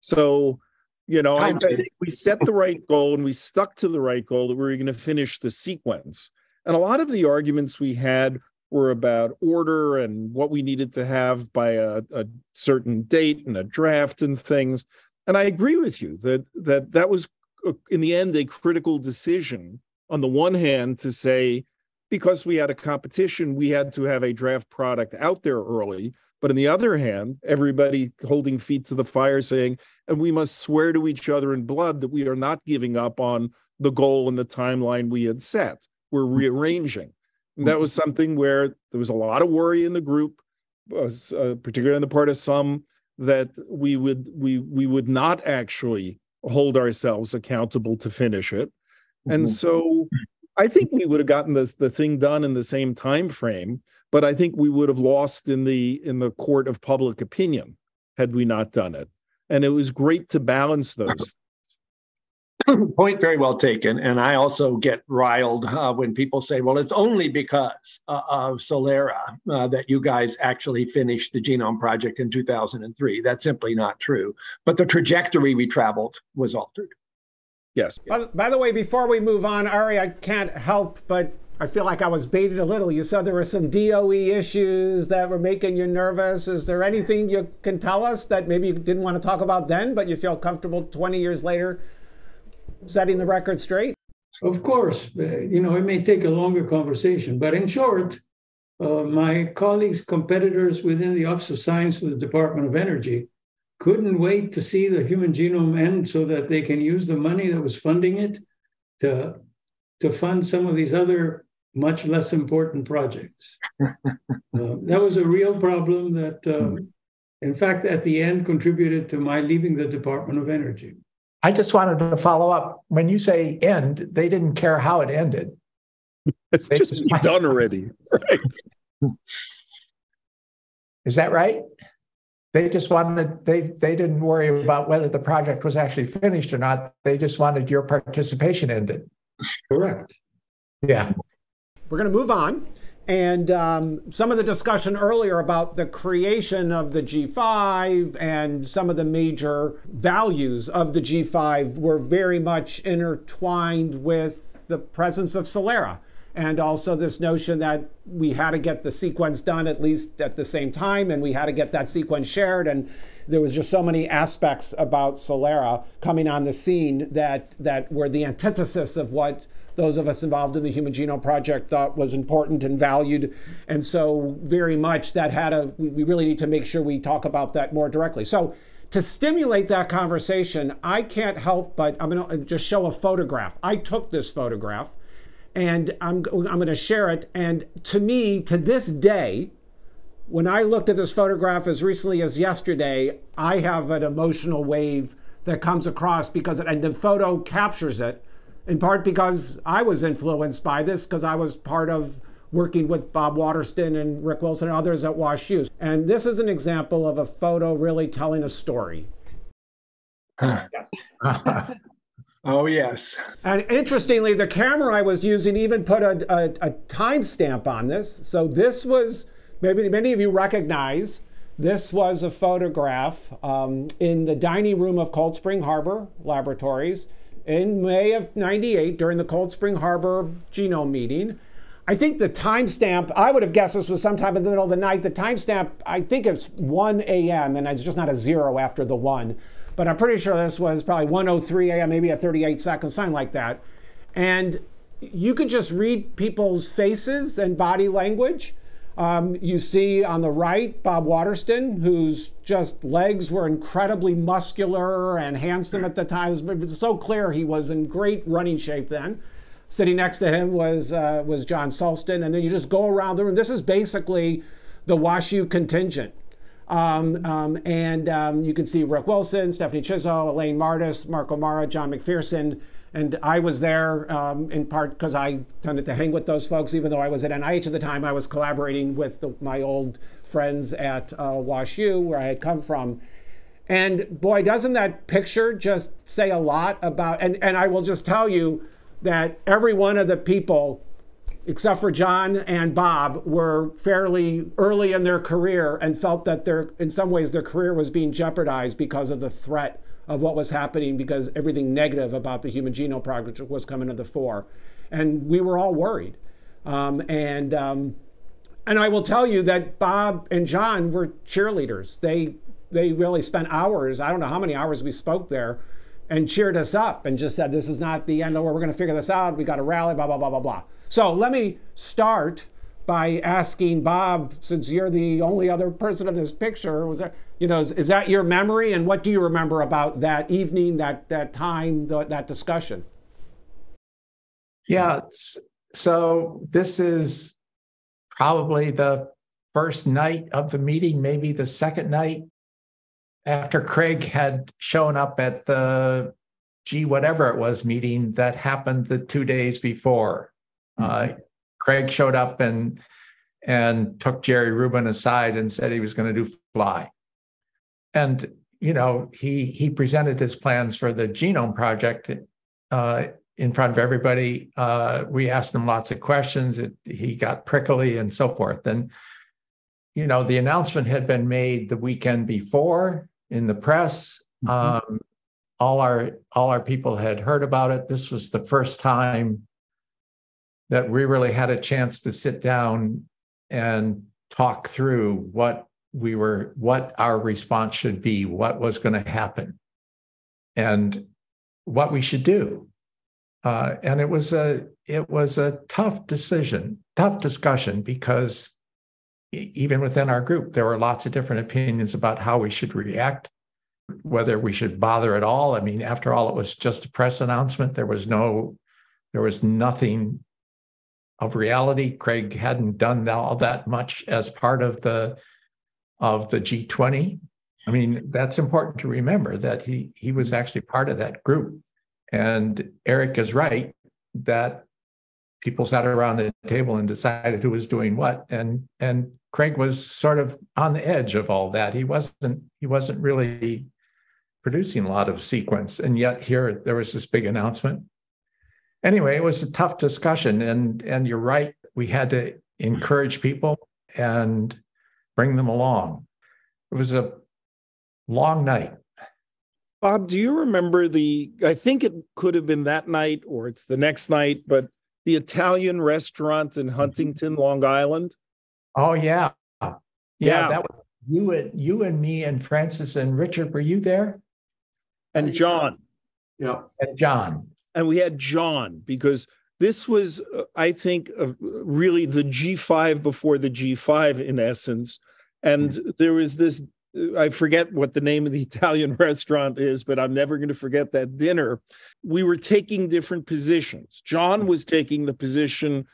So... You know, I, I think we set the right goal and we stuck to the right goal that we were going to finish the sequence. And a lot of the arguments we had were about order and what we needed to have by a, a certain date and a draft and things. And I agree with you that that, that was, in the end, a critical decision on the one hand to say, because we had a competition, we had to have a draft product out there early. But on the other hand, everybody holding feet to the fire saying, and we must swear to each other in blood that we are not giving up on the goal and the timeline we had set. We're rearranging. And that was something where there was a lot of worry in the group, uh, particularly on the part of some, that we would, we, we would not actually hold ourselves accountable to finish it. And so I think we would have gotten this, the thing done in the same time frame, but I think we would have lost in the in the court of public opinion had we not done it. And it was great to balance those. Point very well taken. And I also get riled uh, when people say, well, it's only because uh, of Celera uh, that you guys actually finished the genome project in two thousand three. That's simply not true. But the trajectory we traveled was altered. Yes. By, by the way, before we move on, Ari, I can't help but I feel like I was baited a little. You said there were some D O E issues that were making you nervous. Is there anything you can tell us that maybe you didn't want to talk about then, but you feel comfortable twenty years later setting the record straight? Of course. You know, it may take a longer conversation, but in short, uh, my colleagues, competitors within the Office of Science of the Department of Energy couldn't wait to see the human genome end so that they can use the money that was funding it to to fund some of these other much less important projects. uh, that was a real problem that, um, in fact, at the end contributed to my leaving the Department of Energy. I just wanted to follow up. When you say end, they didn't care how it ended. It's they just didn't... done already. Right. Is that right? They just wanted, they, they didn't worry about whether the project was actually finished or not. They just wanted your participation ended. Correct. Yeah. We're going to move on. And um, some of the discussion earlier about the creation of the G five and some of the major values of the G five were very much intertwined with the presence of Celera. And also this notion that we had to get the sequence done at least at the same time, and we had to get that sequence shared. And there was just so many aspects about Celera coming on the scene that, that were the antithesis of what those of us involved in the Human Genome Project thought was important and valued. And so very much that had a, we really need to make sure we talk about that more directly. So to stimulate that conversation, I can't help but, I'm gonna just show a photograph. I took this photograph. And I'm, I'm going to share it. And to me, to this day, when I looked at this photograph as recently as yesterday, I have an emotional wave that comes across because, and the photo captures it, in part because I was influenced by this, because I was part of working with Bob Waterston and Rick Wilson and others at WashU. And this is an example of a photo really telling a story. Huh. Yes. Oh, yes. And interestingly, the camera I was using even put a, a, a timestamp on this. So this was, maybe many of you recognize, this was a photograph um, in the dining room of Cold Spring Harbor Laboratories in May of ninety-eight during the Cold Spring Harbor Genome Meeting. I think the timestamp, I would have guessed this was sometime in the middle of the night. The timestamp, I think it's one A M and it's just not a zero after the one. But I'm pretty sure this was probably one oh three A M, maybe a thirty-eight second, something like that. And you could just read people's faces and body language. Um, you see on the right, Bob Waterston, whose just legs were incredibly muscular and handsome at the time. It was so clear he was in great running shape then. Sitting next to him was, uh, was John Sulston. And then you just go around the room. This is basically the WashU contingent. Um, um, and um, you can see Rick Wilson, Stephanie Chisholm, Elaine Martis, Mark O'Mara, John McPherson. And I was there um, in part because I tended to hang with those folks, even though I was at N I H at the time. I was collaborating with the, my old friends at uh, WashU, where I had come from. And boy, doesn't that picture just say a lot about, and, and I will just tell you that every one of the people except for John and Bob, were fairly early in their career and felt that their, in some ways their career was being jeopardized because of the threat of what was happening, because everything negative about the Human Genome Project was coming to the fore. And we were all worried. Um, and, um, and I will tell you that Bob and John were cheerleaders. They, they really spent hours, I don't know how many hours we spoke there, and cheered us up and just said, this is not the end of the world, we're gonna figure this out, we gotta rally, blah, blah, blah, blah, blah. So let me start by asking Bob, since you're the only other person in this picture, was that, you know, is, is that your memory? And what do you remember about that evening, that, that time, the, that discussion? Yeah, so this is probably the first night of the meeting, maybe the second night after Craig had shown up at the G whatever it was meeting that happened the two days before. Uh, Craig showed up and and took Jerry Rubin aside and said he was going to do fly. And, you know, he he presented his plans for the Genome Project uh, in front of everybody. Uh, we asked him lots of questions. It, he got prickly and so forth. And, you know, the announcement had been made the weekend before in the press. Mm-hmm. um, all our all our people had heard about it. This was the first time that we really had a chance to sit down and talk through what we were, what our response should be, what was going to happen, and what we should do. Uh, and it was a it was a tough decision, tough discussion, because even within our group, there were lots of different opinions about how we should react, whether we should bother at all. I mean, after all, it was just a press announcement. There was no There was nothing of reality. Craig hadn't done all that much as part of the of the G twenty. I mean, that's important to remember, that he he was actually part of that group. And Eric is right that people sat around the table and decided who was doing what, and and Craig was sort of on the edge of all that. He wasn't he wasn't really producing a lot of sequence, and yet here there was this big announcement. Anyway, it was a tough discussion, and and you're right, we had to encourage people and bring them along. It was a long night. Bob, do you remember the, I think it could have been that night or it's the next night, but the Italian restaurant in Huntington, Long Island? Oh, yeah. Yeah, yeah. That was, you, and, you and me and Francis and Richard, were you there? And John. Yeah. And John. And we had John, because this was, uh, I think, uh, really the G five before the G five in essence. And mm-hmm. there was this, I forget what the name of the Italian restaurant is, but I'm never going to forget that dinner. We were taking different positions. John was taking the position,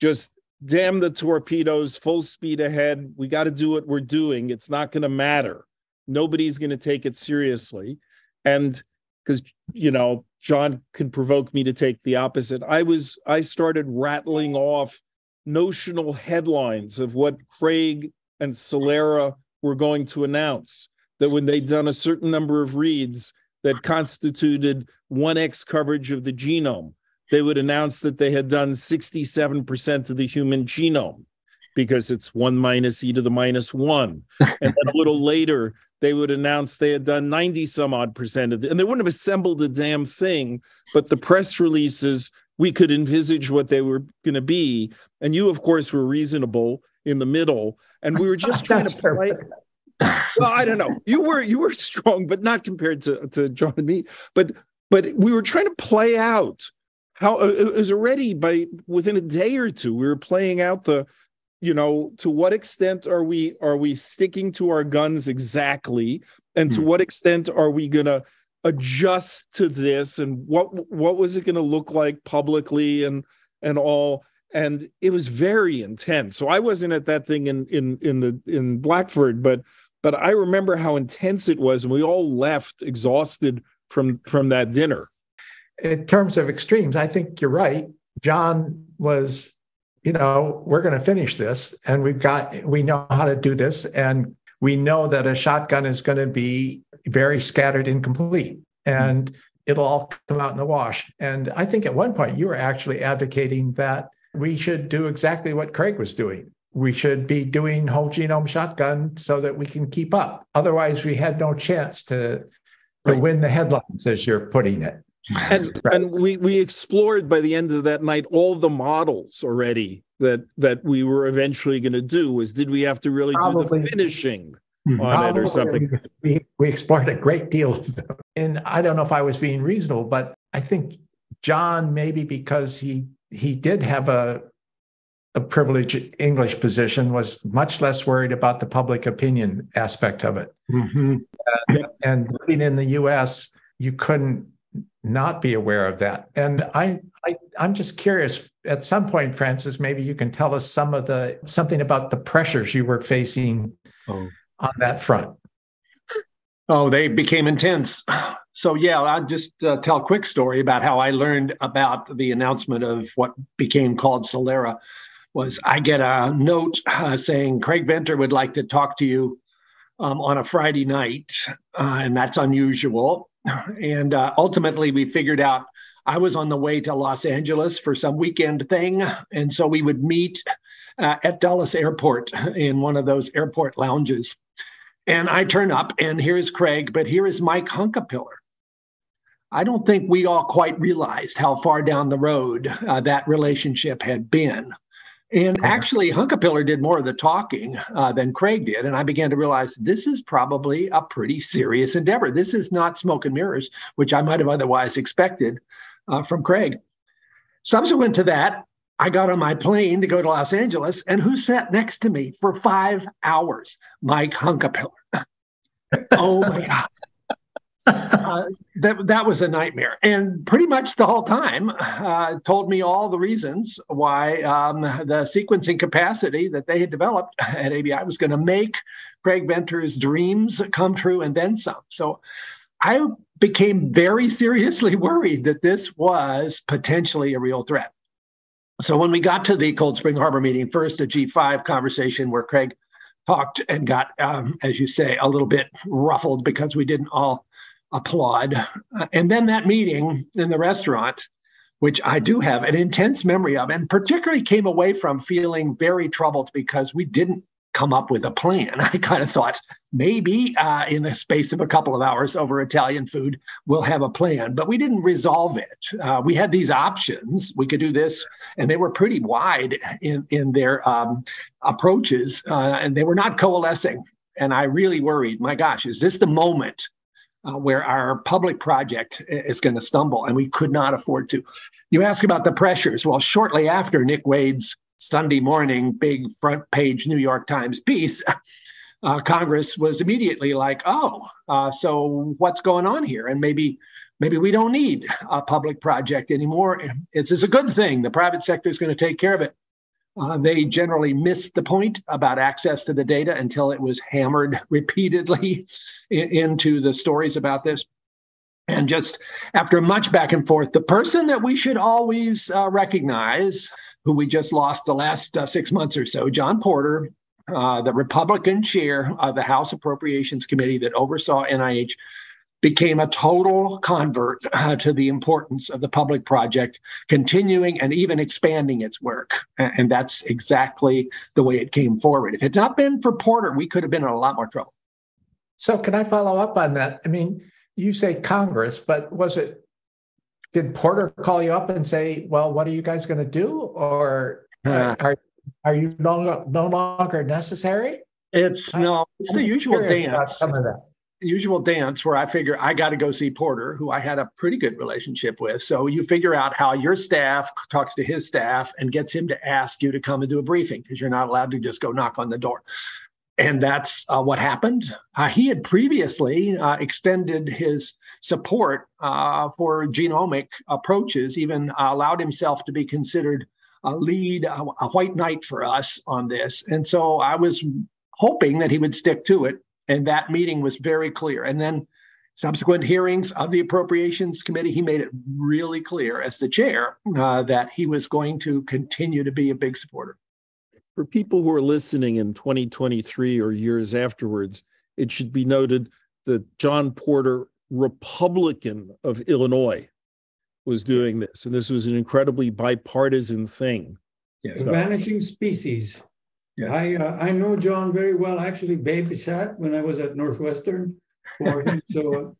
just damn the torpedoes, full speed ahead. We got to do what we're doing. It's not going to matter. Nobody's going to take it seriously. And because, you know, John can provoke me to take the opposite. I was, I started rattling off notional headlines of what Craig and Celera were going to announce, that when they'd done a certain number of reads that constituted one X coverage of the genome, they would announce that they had done sixty-seven percent of the human genome, because it's one minus e to the minus one. And then a little later, they would announce they had done ninety some odd percent of it. And they wouldn't have assembled a damn thing, but the press releases, we could envisage what they were going to be. And you, of course, were reasonable in the middle, and we were just trying to play. Well, I don't know. You were you were strong, but not compared to, to John and me. But but we were trying to play out how uh, it was already by within a day or two. We were playing out the, you know, to what extent are we are we sticking to our guns exactly, and to hmm. what extent are we going to adjust to this, and what what was it going to look like publicly and and all. And it was very intense. So I wasn't at that thing in in in the in Blackford, but but I remember how intense it was, and we all left exhausted from from that dinner. In terms of extremes, I think you're right. John was, you know, we're going to finish this, and we've got we know how to do this, and we know that a shotgun is going to be very scattered and incomplete, and mm-hmm. it'll all come out in the wash. And I think at one point you were actually advocating that we should do exactly what Craig was doing. We should be doing whole genome shotgun so that we can keep up. Otherwise, we had no chance to, right. to win the headlines, as you're putting it. And, right. and we, we explored by the end of that night all the models already that, that we were eventually going to do. Was did we have to really probably, do the finishing mm-hmm. on probably it or something? We, we explored a great deal of them. And I don't know if I was being reasonable, but I think John, maybe because he He did have a a privileged English position, was much less worried about the public opinion aspect of it. Mm-hmm. And, and living in the U S, you couldn't not be aware of that. And I, I, I'm just curious, at some point, Francis, maybe you can tell us some of the something about the pressures you were facing oh. on that front. Oh, they became intense. So, yeah, I'll just uh, tell a quick story about how I learned about the announcement of what became called Celera. Was I get a note uh, saying, Craig Venter would like to talk to you um, on a Friday night, uh, and that's unusual. And uh, ultimately, we figured out I was on the way to Los Angeles for some weekend thing, and so we would meet uh, at Dulles Airport in one of those airport lounges. And I turn up, and here's Craig, but here is Mike Hunkapiller. I don't think we all quite realized how far down the road uh, that relationship had been. And actually, Hunkapiller did more of the talking uh, than Craig did. And I began to realize this is probably a pretty serious endeavor. This is not smoke and mirrors, which I might have otherwise expected uh, from Craig. Subsequent to that, I got on my plane to go to Los Angeles, and who sat next to me for five hours? Mike Hunkapiller. Oh, my God. uh, that, that was a nightmare. And pretty much the whole time uh, told me all the reasons why um, the sequencing capacity that they had developed at A B I was going to make Craig Venter's dreams come true and then some. So I became very seriously worried that this was potentially a real threat. So when we got to the Cold Spring Harbor meeting, first a G five conversation where Craig talked and got, um, as you say, a little bit ruffled because we didn't all applaud. Uh, and then that meeting in the restaurant, which I do have an intense memory of, and particularly came away from feeling very troubled because we didn't come up with a plan. I kind of thought maybe uh, in the space of a couple of hours over Italian food, we'll have a plan, but we didn't resolve it. Uh, we had these options. We could do this, and they were pretty wide in, in their um, approaches, uh, and they were not coalescing. And I really worried, my gosh, is this the moment uh, where our public project is going to stumble? And we could not afford to. You ask about the pressures. Well, shortly after Nick Wade's Sunday morning, big front page New York Times piece, uh, Congress was immediately like, oh, uh, so what's going on here? And maybe maybe we don't need a public project anymore. It's, it's a good thing. The private sector is going to take care of it. Uh, they generally missed the point about access to the data until it was hammered repeatedly in, into the stories about this. And just after much back and forth, the person that we should always uh, recognize, who we just lost the last uh, six months or so, John Porter, uh, the Republican chair of the House Appropriations Committee that oversaw N I H, became a total convert uh, to the importance of the public project, continuing and even expanding its work. And that's exactly the way it came forward. If it had not been for Porter, we could have been in a lot more trouble. So can I follow up on that? I mean, you say Congress, but was it Did Porter call you up and say, well, what are you guys going to do? Or uh, are, are you no, no longer necessary? It's I, no, it's I'm the usual dance, some of that. usual dance where I figure I got to go see Porter, who I had a pretty good relationship with. So you figure out how your staff talks to his staff and gets him to ask you to come and do a briefing because you're not allowed to just go knock on the door. And that's uh, what happened. Uh, he had previously uh, extended his support uh, for genomic approaches, even uh, allowed himself to be considered a lead, a, a white knight for us on this. And so I was hoping that he would stick to it. And that meeting was very clear. And then subsequent hearings of the Appropriations Committee, he made it really clear as the chair uh, that he was going to continue to be a big supporter. For people who are listening in twenty twenty-three or years afterwards, it should be noted that John Porter, Republican of Illinois, was doing this. And this was an incredibly bipartisan thing. Yes. The Vanishing Species. Yeah. I uh, I know John very well. I actually babysat when I was at Northwestern for him. So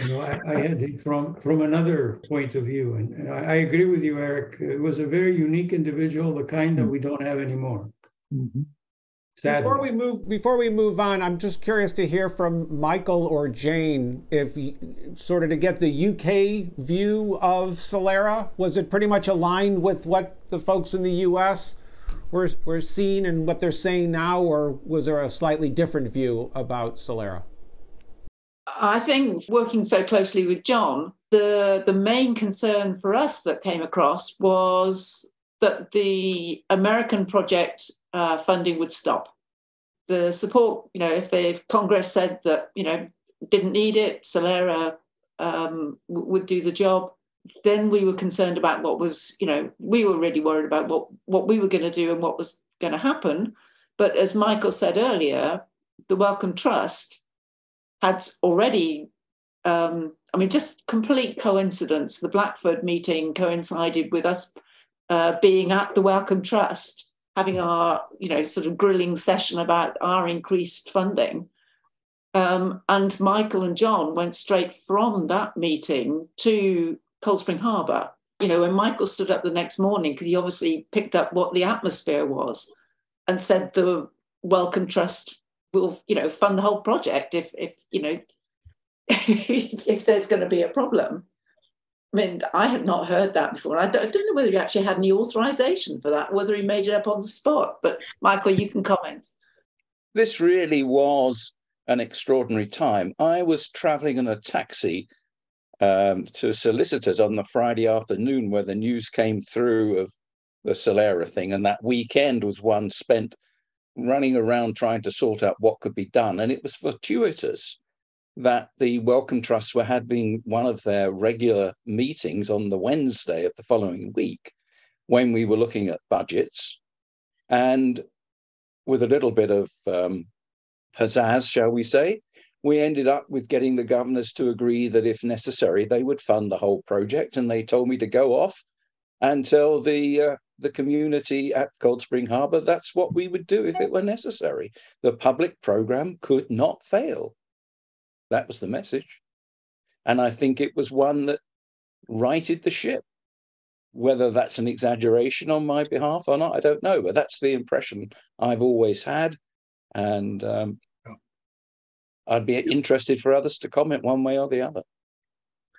you know, I, I had it from, from another point of view. And, and I, I agree with you, Eric. It was a very unique individual, the kind that we don't have anymore. Mm-hmm. Before we move, before we move on, I'm just curious to hear from Michael or Jane, if you, sort of to get the U K view of Celera. Was it pretty much aligned with what the folks in the U S were were seeing and what they're saying now, or was there a slightly different view about Celera? I think working so closely with John, the the main concern for us that came across was that the American project uh, funding would stop. The support, you know, if, they, if Congress said that, you know, didn't need it, Celera um, would do the job, then we were concerned about what was, you know, we were really worried about what, what we were going to do and what was going to happen. But as Michael said earlier, the Wellcome Trust had already, um, I mean, just complete coincidence, the Blackford meeting coincided with us Uh, being at the Wellcome Trust, having our, you know, sort of grilling session about our increased funding. Um, and Michael and John went straight from that meeting to Cold Spring Harbor. You know, when Michael stood up the next morning, because he obviously picked up what the atmosphere was, and said the Wellcome Trust will, you know, fund the whole project if, if you know, if there's going to be a problem. I mean, I had not heard that before. I don't, I don't know whether he actually had any authorization for that, whether he made it up on the spot. But Michael, you can comment. This really was an extraordinary time. I was traveling in a taxi um, to solicitors on the Friday afternoon where the news came through of the Celera thing, and that weekend was one spent running around trying to sort out what could be done. And it was fortuitous that the Wellcome Trusts were having one of their regular meetings on the Wednesday of the following week when we were looking at budgets. And with a little bit of um, pizzazz, shall we say, we ended up with getting the governors to agree that if necessary, they would fund the whole project. And they told me to go off and tell the uh, the community at Cold Spring Harbor that's what we would do if it were necessary. The public program could not fail. That was the message. And I think it was one that righted the ship. Whether that's an exaggeration on my behalf or not, I don't know. But that's the impression I've always had. And um, I'd be interested for others to comment one way or the other.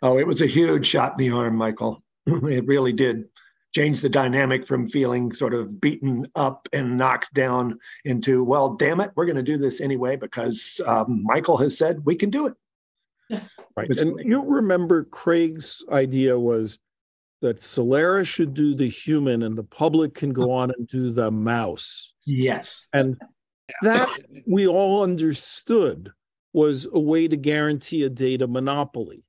Oh, it was a huge shot in the arm, Michael. It really did change the dynamic from feeling sort of beaten up and knocked down into, well, damn it, we're going to do this anyway because um, Michael has said we can do it. Yeah. Right. And you remember Craig's idea was that Celera should do the human and the public can go on and do the mouse. Yes. And that we all understood was a way to guarantee a data monopoly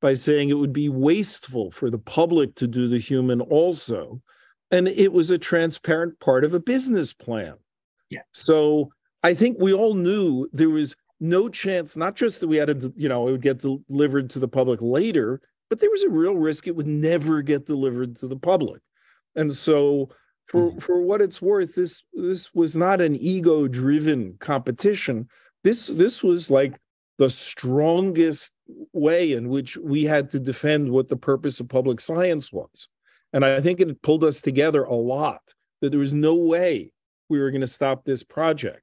by saying it would be wasteful for the public to do the human also. And it was a transparent part of a business plan. Yeah. So I think we all knew there was no chance, not just that we had to, you know, it would get delivered to the public later, but there was a real risk it would never get delivered to the public. And so for, mm-hmm. for what it's worth, this, this was not an ego-driven competition. This, this was like the strongest way in which we had to defend what the purpose of public science was. And I think it pulled us together a lot, that there was no way we were going to stop this project.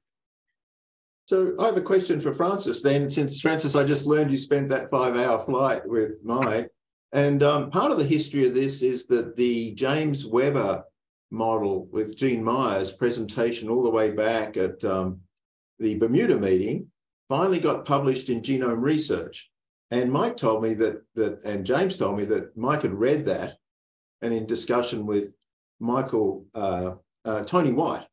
So I have a question for Francis then, since Francis, I just learned you spent that five-hour flight with Mike. And um, part of the history of this is that the James Weber model with Gene Myers' presentation all the way back at um, the Bermuda meeting finally got published in Genome Research. And Mike told me that, that, and James told me that Mike had read that, and in discussion with Michael, uh, uh, Tony White,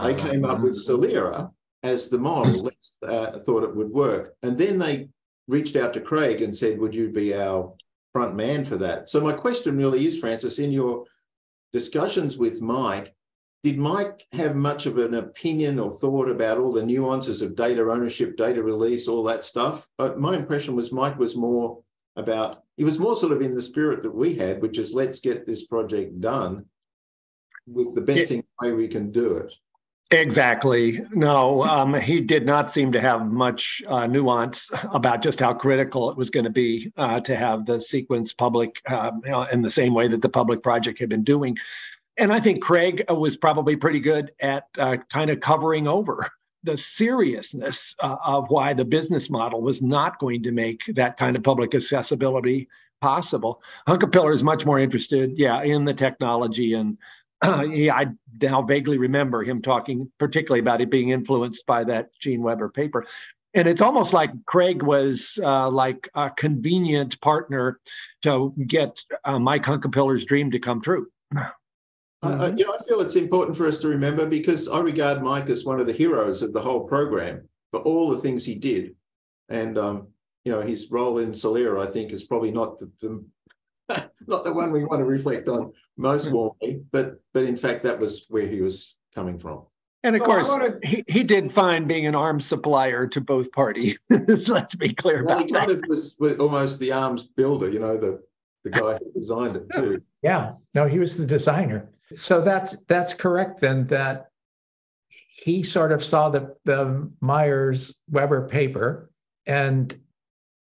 they came up with Celera as the model, let's, uh, thought it would work. And then they reached out to Craig and said, would you be our front man for that? So my question really is, Francis, in your discussions with Mike, did Mike have much of an opinion or thought about all the nuances of data ownership, data release, all that stuff? But my impression was Mike was more about, he was more sort of in the spirit that we had, which is let's get this project done with the best thing way we can do it. Exactly. No, um, he did not seem to have much uh, nuance about just how critical it was going to be uh, to have the sequence public uh, in the same way that the public project had been doing. And I think Craig was probably pretty good at uh, kind of covering over the seriousness uh, of why the business model was not going to make that kind of public accessibility possible. Hunkapiller is much more interested, yeah, in the technology. And uh, yeah, I now vaguely remember him talking particularly about it being influenced by that Gene Weber paper. And it's almost like Craig was uh, like a convenient partner to get uh, Mike Hunkapiller's dream to come true. Uh, you know, I feel it's important for us to remember because I regard Mike as one of the heroes of the whole program for all the things he did. And, um, you know, his role in Celera, I think, is probably not the, the not the one we want to reflect on most warmly, but, but in fact, that was where he was coming from. And of course, oh, to... he, he did fine being an arms supplier to both parties. Let's be clear well, about he that. He kind of was, was almost the arms builder, you know, the, the guy who designed it too. Yeah, no, he was the designer. So that's that's correct then, that he sort of saw the, the Myers-Weber paper and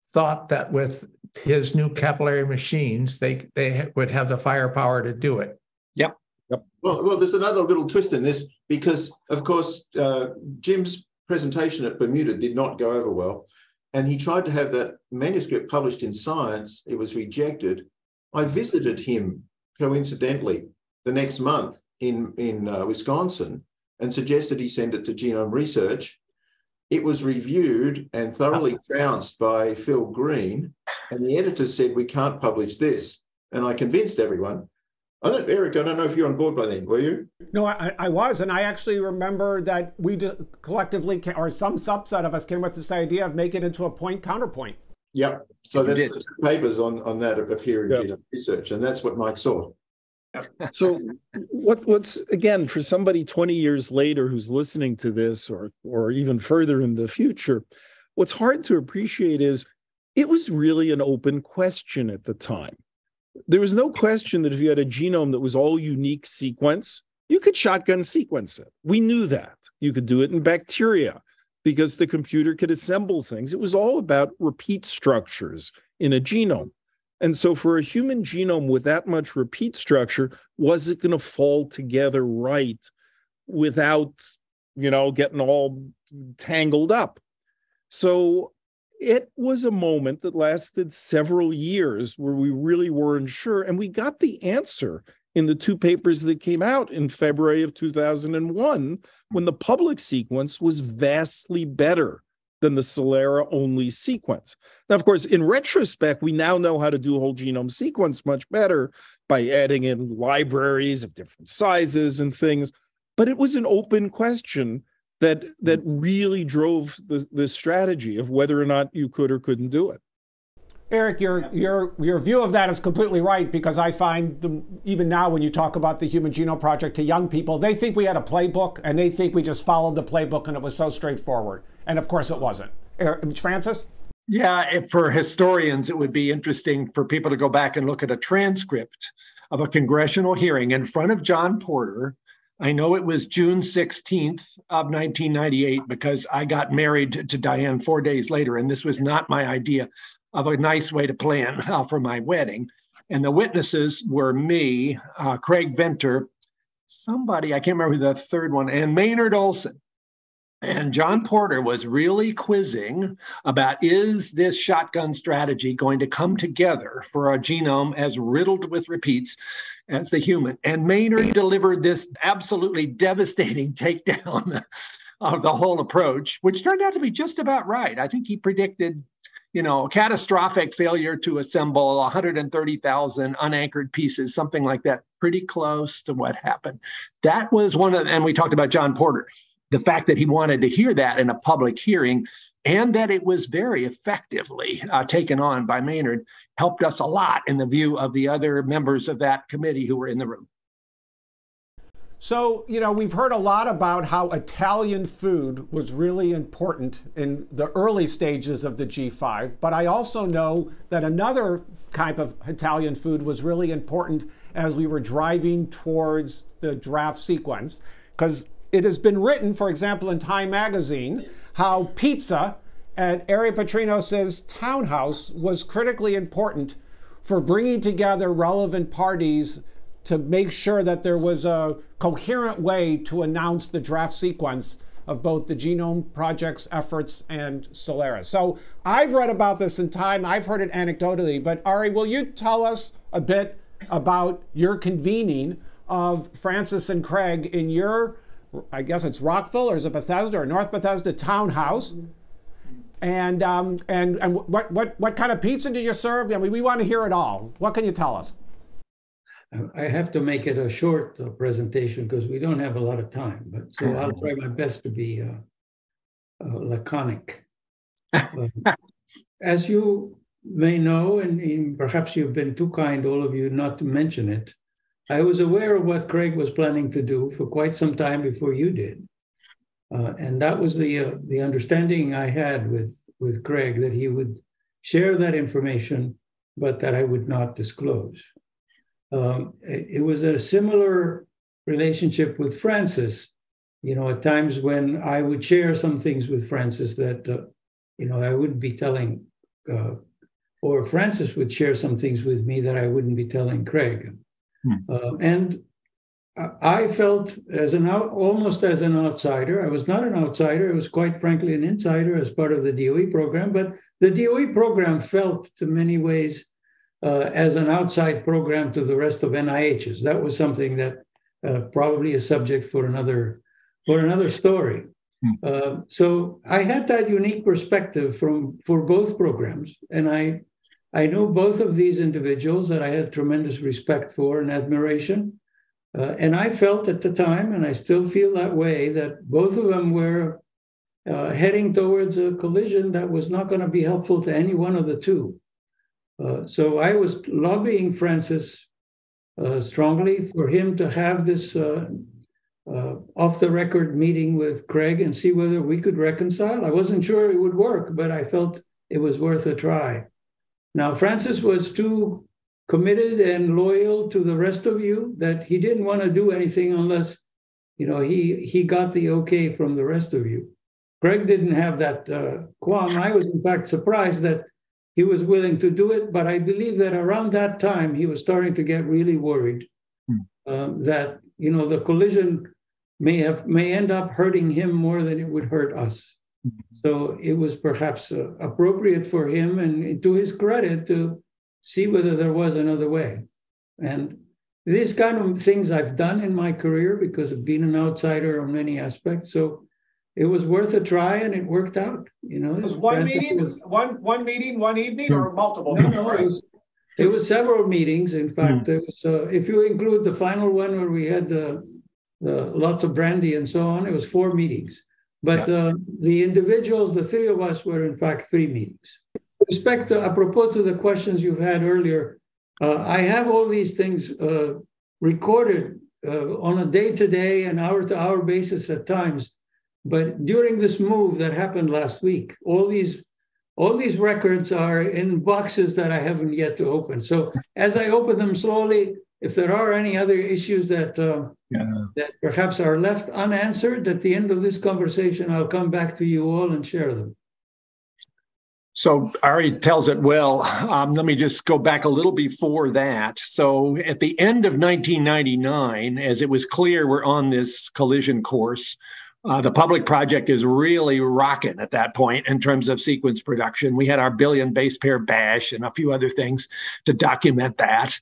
thought that with his new capillary machines, they, they would have the firepower to do it. Yep. Yep. Well, well, there's another little twist in this because, of course, uh, Jim's presentation at Bermuda did not go over well, and he tried to have that manuscript published in Science. It was rejected. I visited him, coincidentally, the next month in, in uh, Wisconsin and suggested he send it to Genome Research. It was reviewed and thoroughly trounced by Phil Green, and the editor said, we can't publish this. And I convinced everyone. I don't, Eric, I don't know if you're on board by then, were you? No, I, I was, and I actually remember that we collectively, came, or some subset of us came with this idea of making it into a point counterpoint. Yep, so that's the papers on, on that appear in yep. Genome Research, and that's what Mike saw. So what, what's, again, for somebody twenty years later who's listening to this, or, or even further in the future, what's hard to appreciate is it was really an open question at the time. There was no question that if you had a genome that was all unique sequence, you could shotgun sequence it. We knew that. You could do it in bacteria because the computer could assemble things. It was all about repeat structures in a genome. And so for a human genome with that much repeat structure, was it going to fall together right without, you know, getting all tangled up? So it was a moment that lasted several years where we really weren't sure. And we got the answer in the two papers that came out in February of two thousand one, when the public sequence was vastly better than the Celera-only sequence. Now, of course, in retrospect, we now know how to do whole genome sequence much better by adding in libraries of different sizes and things. But it was an open question that, that really drove the, the strategy of whether or not you could or couldn't do it. Eric, your, your, your view of that is completely right, because I find the, even now when you talk about the Human Genome Project to young people, they think we had a playbook and they think we just followed the playbook and it was so straightforward. And of course it wasn't. Eric, Francis? Yeah, if for historians, it would be interesting for people to go back and look at a transcript of a congressional hearing in front of John Porter. I know it was June sixteenth of nineteen ninety-eight because I got married to Diane four days later, and this was not my idea of a nice way to plan uh, for my wedding. And the witnesses were me, uh, Craig Venter, somebody, I can't remember who the third one, and Maynard Olson. And John Porter was really quizzing about, is this shotgun strategy going to come together for a genome as riddled with repeats as the human? And Maynard delivered this absolutely devastating takedown of the whole approach, which turned out to be just about right. I think he predicted, you know, catastrophic failure to assemble one hundred thirty thousand unanchored pieces, something like that, pretty close to what happened. That was one of, and we talked about John Porter, the fact that he wanted to hear that in a public hearing and that it was very effectively uh, taken on by Maynard helped us a lot in the view of the other members of that committee who were in the room. So, you know, we've heard a lot about how Italian food was really important in the early stages of the G five, but I also know that another type of Italian food was really important as we were driving towards the draft sequence, because it has been written, for example, in Time magazine, how pizza at Ari Patrinos' townhouse was critically important for bringing together relevant parties to make sure that there was a coherent way to announce the draft sequence of both the Genome Project's efforts and Celera. So I've read about this in Time, I've heard it anecdotally, but Ari, will you tell us a bit about your convening of Francis and Craig in your, I guess it's Rockville, or is it Bethesda, or North Bethesda townhouse? And, um, and, and what, what, what kind of pizza do you serve? I mean, we want to hear it all. What can you tell us? I have to make it a short uh, presentation because we don't have a lot of time, but so I'll try my best to be uh, uh, laconic. Uh, as you may know, and, and perhaps you've been too kind, all of you, not to mention it, I was aware of what Craig was planning to do for quite some time before you did. Uh, and that was the, uh, the understanding I had with, with Craig, that he would share that information, but that I would not disclose. Um, it, it was a similar relationship with Francis, you know, at times when I would share some things with Francis that, uh, you know, I wouldn't be telling, uh, or Francis would share some things with me that I wouldn't be telling Craig. Hmm. Uh, and I felt as an out, almost as an outsider. I was not an outsider. I was quite frankly an insider as part of the D O E program, but the D O E program felt to many ways Uh, as an outside program to the rest of N I H's. That was something that uh, probably is subject for another, for another story. Mm-hmm. Uh, so I had that unique perspective from for both programs, and I I know both of these individuals that I had tremendous respect for and admiration. Uh, and I felt at the time, and I still feel that way, that both of them were uh, heading towards a collision that was not going to be helpful to any one of the two. Uh, so I was lobbying Francis uh, strongly for him to have this uh, uh, off-the-record meeting with Craig and see whether we could reconcile. I wasn't sure it would work, but I felt it was worth a try. Now, Francis was too committed and loyal to the rest of you that he didn't want to do anything unless, you know, he he got the okay from the rest of you. Craig didn't have that uh, qualm. I was, in fact, surprised that he was willing to do it, but I believe that around that time, he was starting to get really worried uh, that, you know, the collision may have may end up hurting him more than it would hurt us. So it was perhaps uh, appropriate for him, and to his credit, to see whether there was another way. And these kind of things I've done in my career because of being an outsider on many aspects. So it was worth a try, and it worked out. You know, it was one Francis meeting, was, one one meeting, one evening, or multiple? No, no, it was, it was several meetings. In fact, mm. it was, uh, if you include the final one where we had the, the lots of brandy and so on, it was four meetings. But uh, the individuals, the three of us, were in fact three meetings. With respect to, apropos to the questions you had earlier, uh, I have all these things uh, recorded uh, on a day-to-day and hour-to-hour basis at times. But during this move that happened last week, all these, all these records are in boxes that I haven't yet to open. So as I open them slowly, if there are any other issues that uh, yeah. that perhaps are left unanswered, at the end of this conversation, I'll come back to you all and share them. So Ari tells it well. Um, let me just go back a little before that. So at the end of nineteen ninety-nine, as it was clear we're on this collision course, Uh, the public project is really rocking at that point in terms of sequence production. We had our billion base pair bash and a few other things to document that.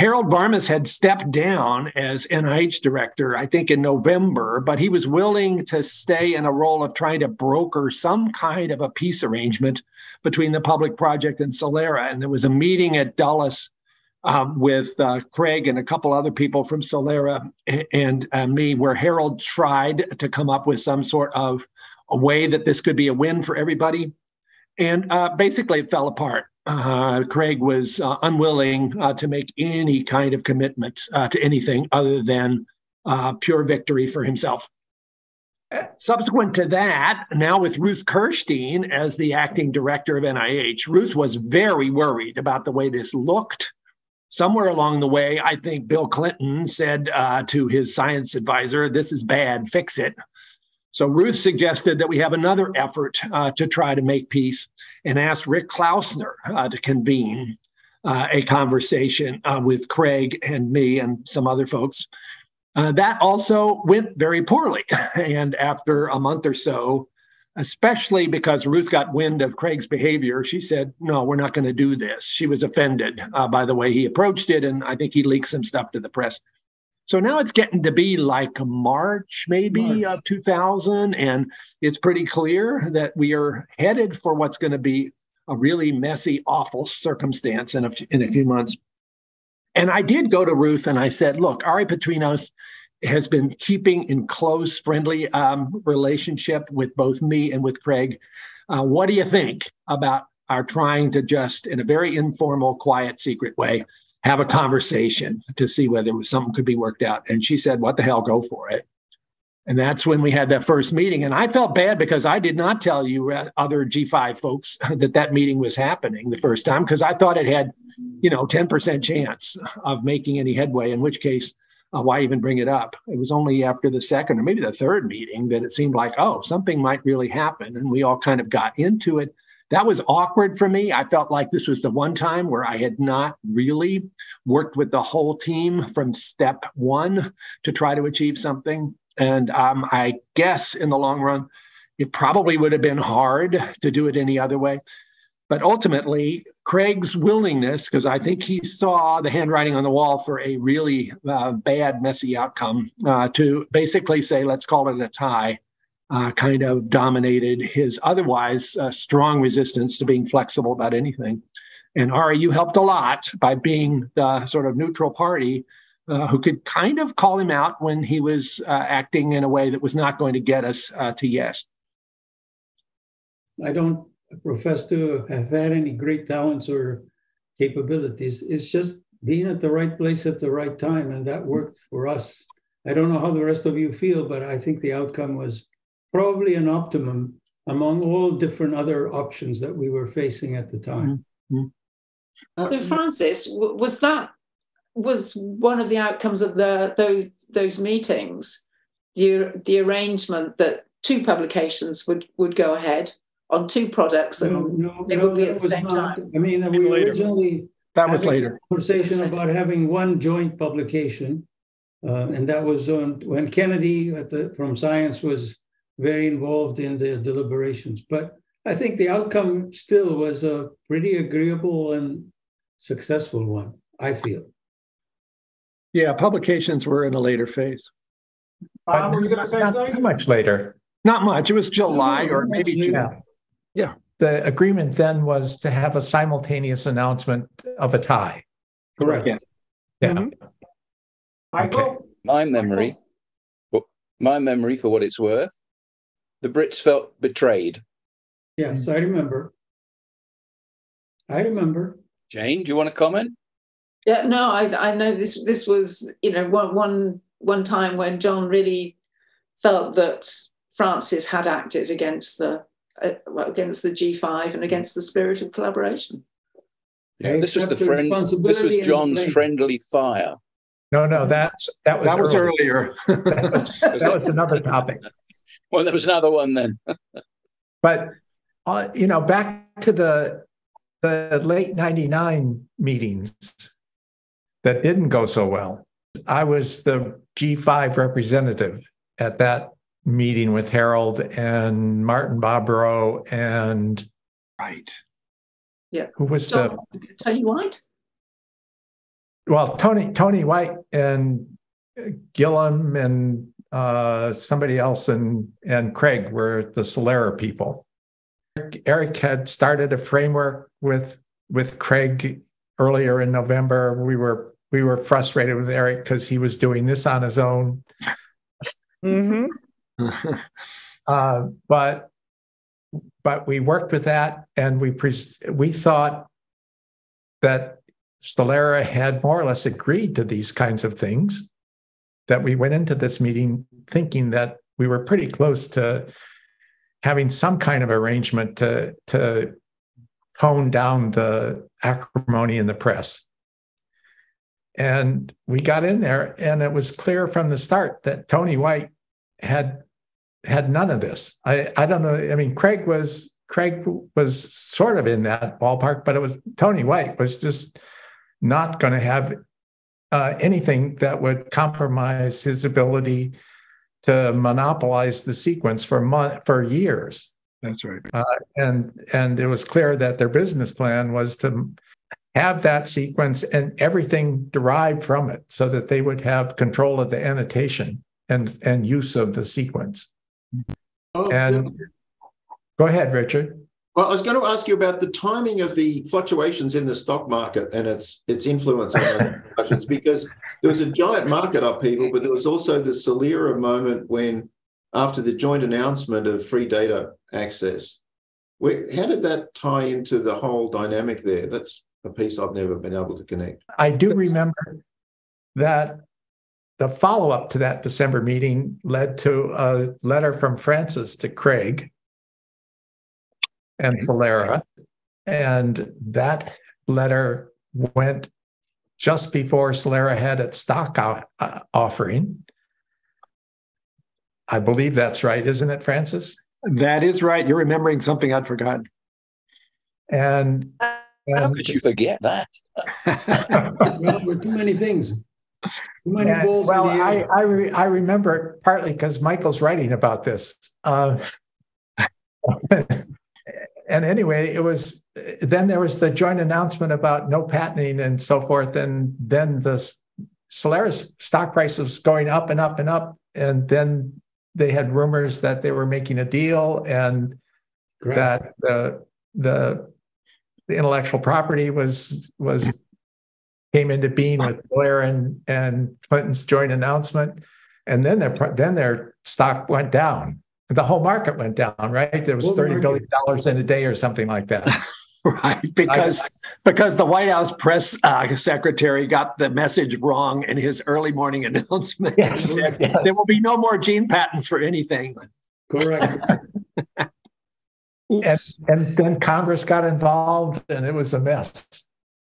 Harold Varmus had stepped down as N I H director, I think in November, but he was willing to stay in a role of trying to broker some kind of a peace arrangement between the public project and Celera. And there was a meeting at Dulles Um, with uh, Craig and a couple other people from Celera and, and uh, me, where Harold tried to come up with some sort of a way that this could be a win for everybody. And uh, basically it fell apart. Uh, Craig was uh, unwilling uh, to make any kind of commitment uh, to anything other than uh, pure victory for himself. Subsequent to that, now with Ruth Kirstein as the acting director of N I H, Ruth was very worried about the way this looked. Somewhere along the way, I think Bill Clinton said uh, to his science advisor, "This is bad, fix it." So Ruth suggested that we have another effort uh, to try to make peace and asked Rick Klausner uh, to convene uh, a conversation uh, with Craig and me and some other folks. Uh, that also went very poorly. And after a month or so, especially because Ruth got wind of Craig's behavior, she said, "No, we're not going to do this." She was offended uh, by the way he approached it, and I think he leaked some stuff to the press. So now it's getting to be like March, maybe, March. of two thousand, and it's pretty clear that we are headed for what's going to be a really messy, awful circumstance in a, in a few months. And I did go to Ruth and I said, "Look, Ari Patrinos has been keeping in close, friendly um, relationship with both me and with Craig. Uh, what do you think about our trying to just, in a very informal, quiet, secret way, have a conversation to see whether something could be worked out?" And she said, "What the hell, go for it." And that's when we had that first meeting. And I felt bad because I did not tell you uh, other G five folks that that meeting was happening the first time, because I thought it had, you know, ten percent chance of making any headway, in which case, Uh, why even bring it up? It was only after the second or maybe the third meeting that it seemed like, oh, something might really happen. And we all kind of got into it. That was awkward for me. I felt like this was the one time where I had not really worked with the whole team from step one to try to achieve something. And um, I guess in the long run, it probably would have been hard to do it any other way. But ultimately, Craig's willingness, because I think he saw the handwriting on the wall for a really uh, bad, messy outcome, uh, to basically say, let's call it a tie, uh, kind of dominated his otherwise uh, strong resistance to being flexible about anything. And Ari, you helped a lot by being the sort of neutral party uh, who could kind of call him out when he was uh, acting in a way that was not going to get us uh, to yes. I don't profess to have had any great talents or capabilities. It's just being at the right place at the right time, and that worked for us. I don't know how the rest of you feel, but I think the outcome was probably an optimum among all different other options that we were facing at the time. Mm-hmm. uh, so Francis, was that was one of the outcomes of the those those meetings, the the arrangement that two publications would would go ahead on two products, and no, no, they no, would be at the same not, time. I mean, we later. originally that was later a conversation was later. about having one joint publication, uh, and that was on, when Kennedy at the, from Science was very involved in the deliberations. But I think the outcome still was a pretty agreeable and successful one, I feel. Yeah, publications were in a later phase. Bob, were you going to say something? Too much later. Not much. It was July no, or maybe June. Yeah. Yeah, the agreement then was to have a simultaneous announcement of a tie. Correct. Yeah. yeah. Mm-hmm. Michael? Okay. My memory, my memory for what it's worth, the Brits felt betrayed. Yes, I remember. I remember. Jane, do you want to comment? Yeah, no, I I know this this was, you know, one one one time when John really felt that Francis had acted against the Uh, well, against the G five and against the spirit of collaboration. Yeah, this was the friend. This was John's friendly fire. No, no, that's that was that was earlier. earlier. that was, that was another topic. Well, there was another one then. But uh, you know, back to the the late ninety-nine meetings that didn't go so well. I was the G five representative at that meeting with Harold and Martin Bobrow and right, yeah. Who was John, the Tony White? Well, Tony Tony White and Gillum and uh, somebody else and and Craig were the Celera people. Eric, Eric had started a framework with with Craig earlier in November. We were we were frustrated with Eric because he was doing this on his own. Mm-hmm. uh, but but we worked with that, and we pres we thought that Celera had more or less agreed to these kinds of things, that we went into this meeting thinking that we were pretty close to having some kind of arrangement to to tone down the acrimony in the press. And we got in there, and it was clear from the start that Tony White had had none of this. I, I don't know. I mean, Craig was Craig was sort of in that ballpark, but it was Tony White was just not going to have uh, anything that would compromise his ability to monopolize the sequence for month, for years. That's right. Uh, and and it was clear that their business plan was to have that sequence and everything derived from it, so that they would have control of the annotation and and use of the sequence. Oh, and yeah. Go ahead, Richard. Well, I was going to ask you about the timing of the fluctuations in the stock market and its its influence on those discussions, because there was a giant market upheaval, but there was also the Celera moment when, after the joint announcement of free data access, we, how did that tie into the whole dynamic there? That's a piece I've never been able to connect. I do That's... remember that. The follow-up to that December meeting led to a letter from Francis to Craig and Celera, and that letter went just before Celera had its stock out, uh, offering. I believe that's right, isn't it, Francis? That is right. You're remembering something I'd forgotten. And, and how could you forget that? Well, there were too many things. And, well, I I, re I remember it partly because Michael's writing about this. Uh, and anyway, it was then there was the joint announcement about no patenting and so forth, and then the Celera's stock price was going up and up and up, and then they had rumors that they were making a deal and Great. that the, the the intellectual property was was came into being with Blair and and Clinton's joint announcement, and then their then their stock went down. The whole market went down, right? There was well, thirty billion dollars in a day or something like that. Right, because because the White House press uh, secretary got the message wrong in his early morning announcement. Yes, said, yes. There will be no more gene patents for anything. Correct. and, and then Congress got involved, and it was a mess.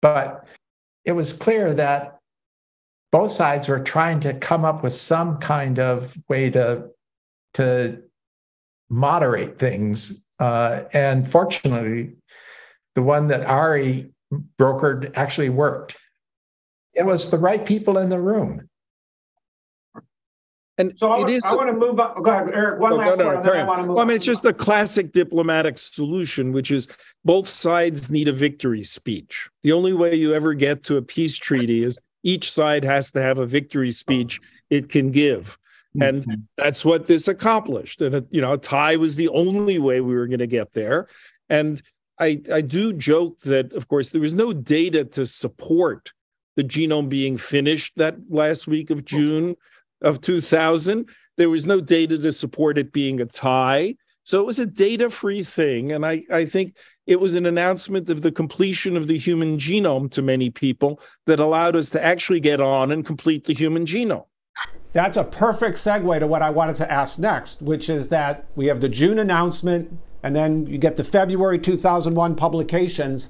But it was clear that both sides were trying to come up with some kind of way to to moderate things. Uh, and fortunately, the one that Ari brokered actually worked. It was the right people in the room. And so I, it is, I want to move on. Go ahead, Eric. One no, last no, no, one. No, I, want to move well, I mean, it's just the classic diplomatic solution, which is both sides need a victory speech. The only way you ever get to a peace treaty is each side has to have a victory speech it can give. And mm-hmm. that's what this accomplished. And, you know, a tie was the only way we were going to get there. And I, I do joke that, of course, there was no data to support the genome being finished that last week of June of two thousand. There was no data to support it being a tie. So it was a data-free thing. And I, I think it was an announcement of the completion of the human genome to many people that allowed us to actually get on and complete the human genome. That's a perfect segue to what I wanted to ask next, which is that we have the June announcement, and then you get the February two thousand one publications.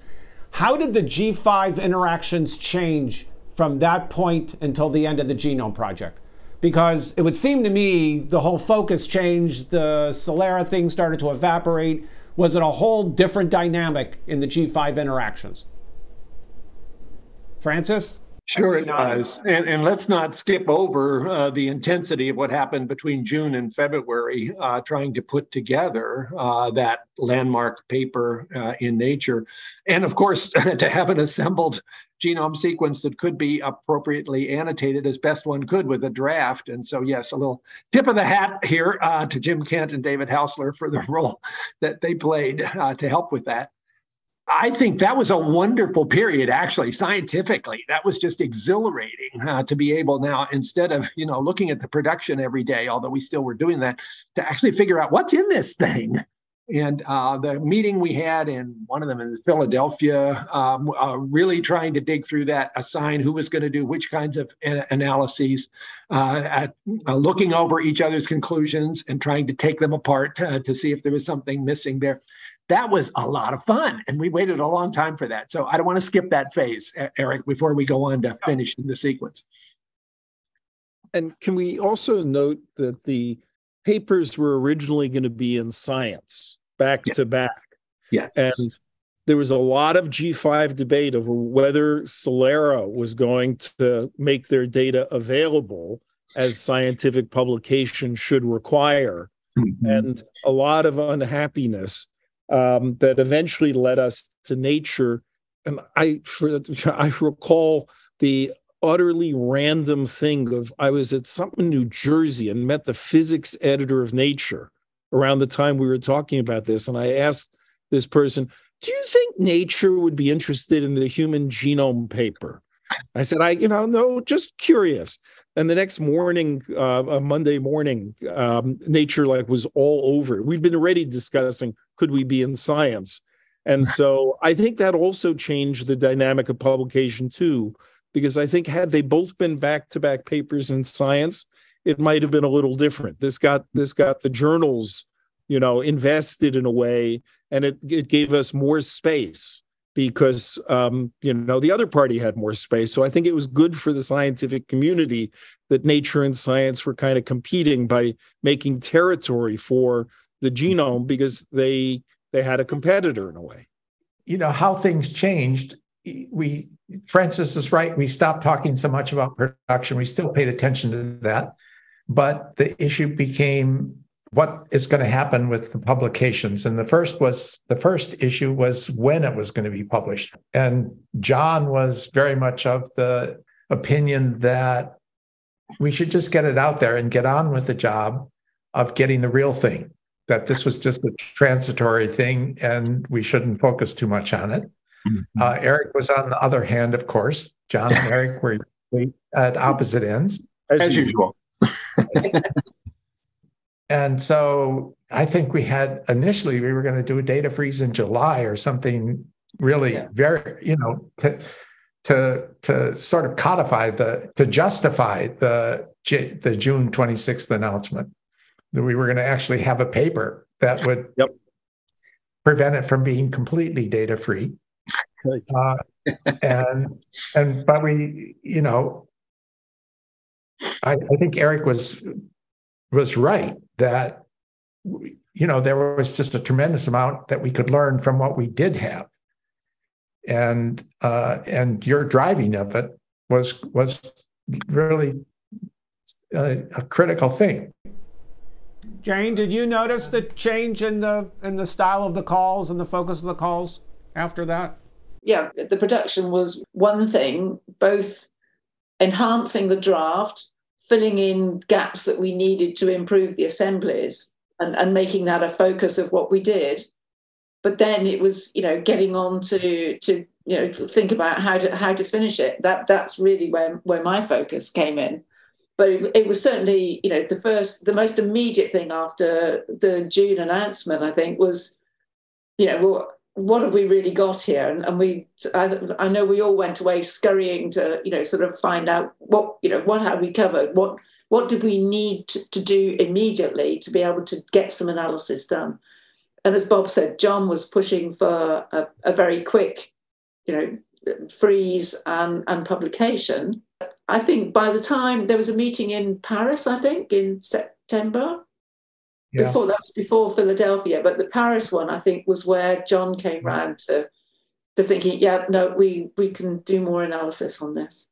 How did the G five interactions change from that point until the end of the Genome Project? Because it would seem to me the whole focus changed, the Celera thing started to evaporate. Was it a whole different dynamic in the G five interactions? Francis? Sure it does. And, and let's not skip over uh, the intensity of what happened between June and February, uh, trying to put together uh, that landmark paper uh, in Nature. And of course, to have an assembled genome sequence that could be appropriately annotated as best one could with a draft. And so, yes, a little tip of the hat here uh, to Jim Kent and David Hausler for the role that they played uh, to help with that. I think that was a wonderful period, actually, scientifically. That was just exhilarating uh, to be able now, instead of, you know, looking at the production every day, although we still were doing that, to actually figure out what's in this thing. And uh, the meeting we had, and one of them in Philadelphia, um, uh, really trying to dig through that, assign who was going to do which kinds of an analyses, uh, at, uh, looking over each other's conclusions and trying to take them apart uh, to see if there was something missing there. That was a lot of fun, and we waited a long time for that. So I don't want to skip that phase, Eric, before we go on to finish the sequence. And can we also note that the papers were originally going to be in Science, back yes. to back. Yes. And there was a lot of G five debate over whether Celera was going to make their data available as scientific publication should require, mm-hmm. and a lot of unhappiness. Um, that eventually led us to Nature. And I for, I recall the utterly random thing of, I was at something in New Jersey and met the physics editor of Nature around the time we were talking about this. And I asked this person, do you think Nature would be interested in the human genome paper? I said, I, you know, no, just curious. And the next morning, uh, a Monday morning, um, Nature like was all over. We'd been already discussing, could we be in Science? And so I think that also changed the dynamic of publication too, because I think had they both been back-to-back papers in Science, it might have been a little different. This got this got the journals, you know, invested in a way, and it it gave us more space. Because, um, you know, the other party had more space. So I think it was good for the scientific community that Nature and Science were kind of competing by making territory for the genome, because they they had a competitor in a way. You know, how things changed. We Francis is right. We stopped talking so much about production. We still paid attention to that. But the issue became what is going to happen with the publications. And the first was the first issue was when it was going to be published. And John was very much of the opinion that we should just get it out there and get on with the job. of getting the real thing, that this was just a transitory thing and we shouldn't focus too much on it. Mm-hmm. Uh, Eric was on the other hand, of course. John and Eric were at opposite ends. As, as usual. usual. And so I think we had, initially, we were going to do a data freeze in July or something really yeah. very, you know, to, to to sort of codify the, to justify the, the June twenty-sixth announcement, that we were going to actually have a paper that would yep. prevent it from being completely data free. Uh, and, and, but we, you know, I, I think Eric was, was right that, you know, there was just a tremendous amount that we could learn from what we did have. And, uh, and your driving of it was, was really a, a critical thing. Jane, did you notice the change in the, in the style of the calls and the focus of the calls after that? Yeah, the production was one thing, both enhancing the draft, filling in gaps that we needed to improve the assemblies, and, and making that a focus of what we did. But then it was, you know, getting on to, to you know, to think about how to, how to finish it. That, that's really where, where my focus came in. But it, it was certainly, you know, the first, the most immediate thing after the June announcement, I think, was, you know, well, what have we really got here? And, and we, I, I know we all went away scurrying to, you know, sort of find out what, you know, what had we covered? What, what did we need to, to do immediately to be able to get some analysis done? And as Bob said, John was pushing for a, a very quick, you know, freeze and, and publication. I think by the time there was a meeting in Paris, I think in September, yeah. Before that was before Philadelphia, but the Paris one I think was where John came right. round to to thinking, yeah, no, we we can do more analysis on this.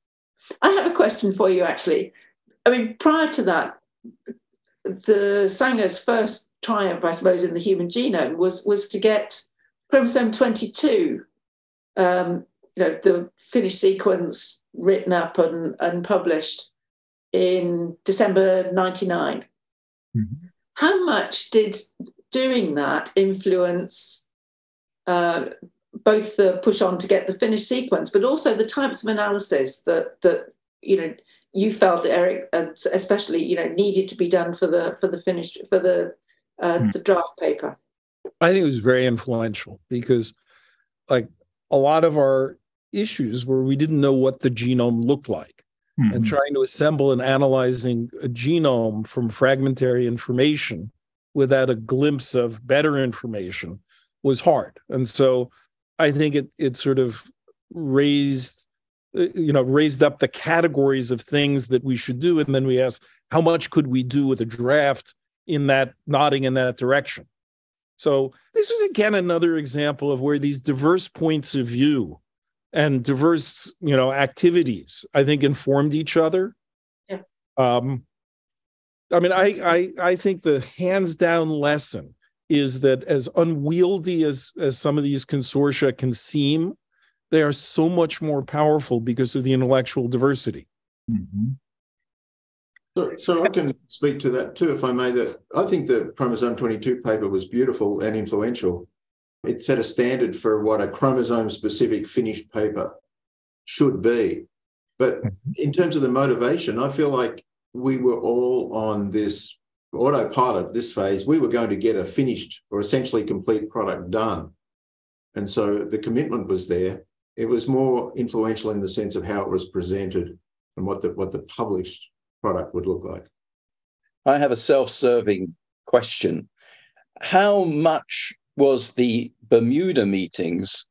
I have a question for you actually. I mean, prior to that, the Sanger's first triumph, I suppose, in the human genome was was to get chromosome twenty-two, um, you know, the finished sequence written up and, and published in December ninety-nine. Mm-hmm. How much did doing that influence uh, both the push on to get the finished sequence, but also the types of analysis that that you know you felt, Eric, especially you know needed to be done for the for the finished for the uh, mm. the draft paper? I think it was very influential because, like, a lot of our issues were we didn't know what the genome looked like. Mm-hmm. And trying to assemble and analyzing a genome from fragmentary information without a glimpse of better information was hard. And so I think it it sort of raised, you know, raised up the categories of things that we should do. And then we asked, how much could we do with a draft in that, nodding in that direction? So this is, again, another example of where these diverse points of view and diverse, you know, activities, I think, informed each other. Yeah. Um, I mean, I, I I think the hands down lesson is that as unwieldy as, as some of these consortia can seem, they are so much more powerful because of the intellectual diversity. Mm-hmm. So, so I can speak to that too, if I may. That I think the chromosome twenty-two paper was beautiful and influential. It set a standard for what a chromosome-specific finished paper should be. But in terms of the motivation, I feel like we were all on this autopilot, this phase. We were going to get a finished or essentially complete product done. And so the commitment was there. It was more influential in the sense of how it was presented and what the, what the published product would look like. I have a self-serving question. How much was the Bermuda meetings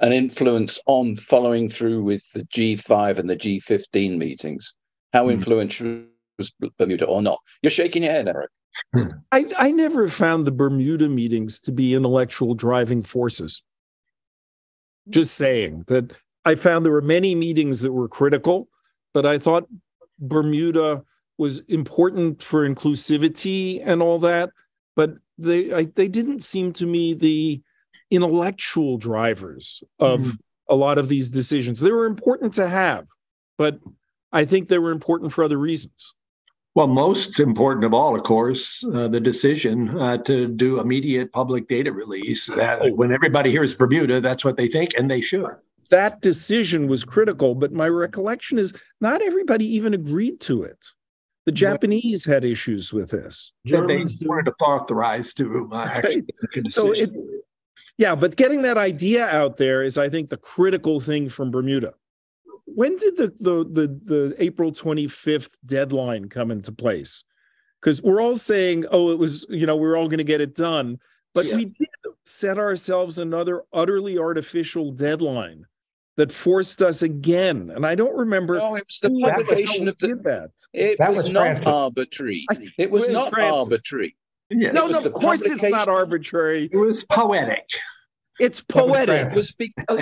an influence on following through with the G five and the G fifteen meetings? How influential was Bermuda or not? You're shaking your head, Eric. I, I never found the Bermuda meetings to be intellectual driving forces. Just saying that I found there were many meetings that were critical, but I thought Bermuda was important for inclusivity and all that, but They I, they didn't seem to me the intellectual drivers of mm-hmm. a lot of these decisions. They were important to have, but I think they were important for other reasons. Well, most important of all, of course, uh, the decision uh, to do immediate public data release. That when everybody hears Bermuda, that's what they think, and they should. That decision was critical, but my recollection is not everybody even agreed to it. The Japanese had issues with this. Germans they weren't authorized to uh, actually make a decision. So it, yeah, but getting that idea out there is, I think, the critical thing from Bermuda. When did the, the, the, the April twenty-fifth deadline come into place? Because we're all saying, oh, it was, you know, we're all going to get it done. But yeah. we did set ourselves another utterly artificial deadline that forced us again. And I don't remember. No, it was the publication was, of the, that. It that was, was not arbitrary. It was, was not Francis. arbitrary. Yes. No, no, of course it's not arbitrary. It was poetic. It's poetic. It was,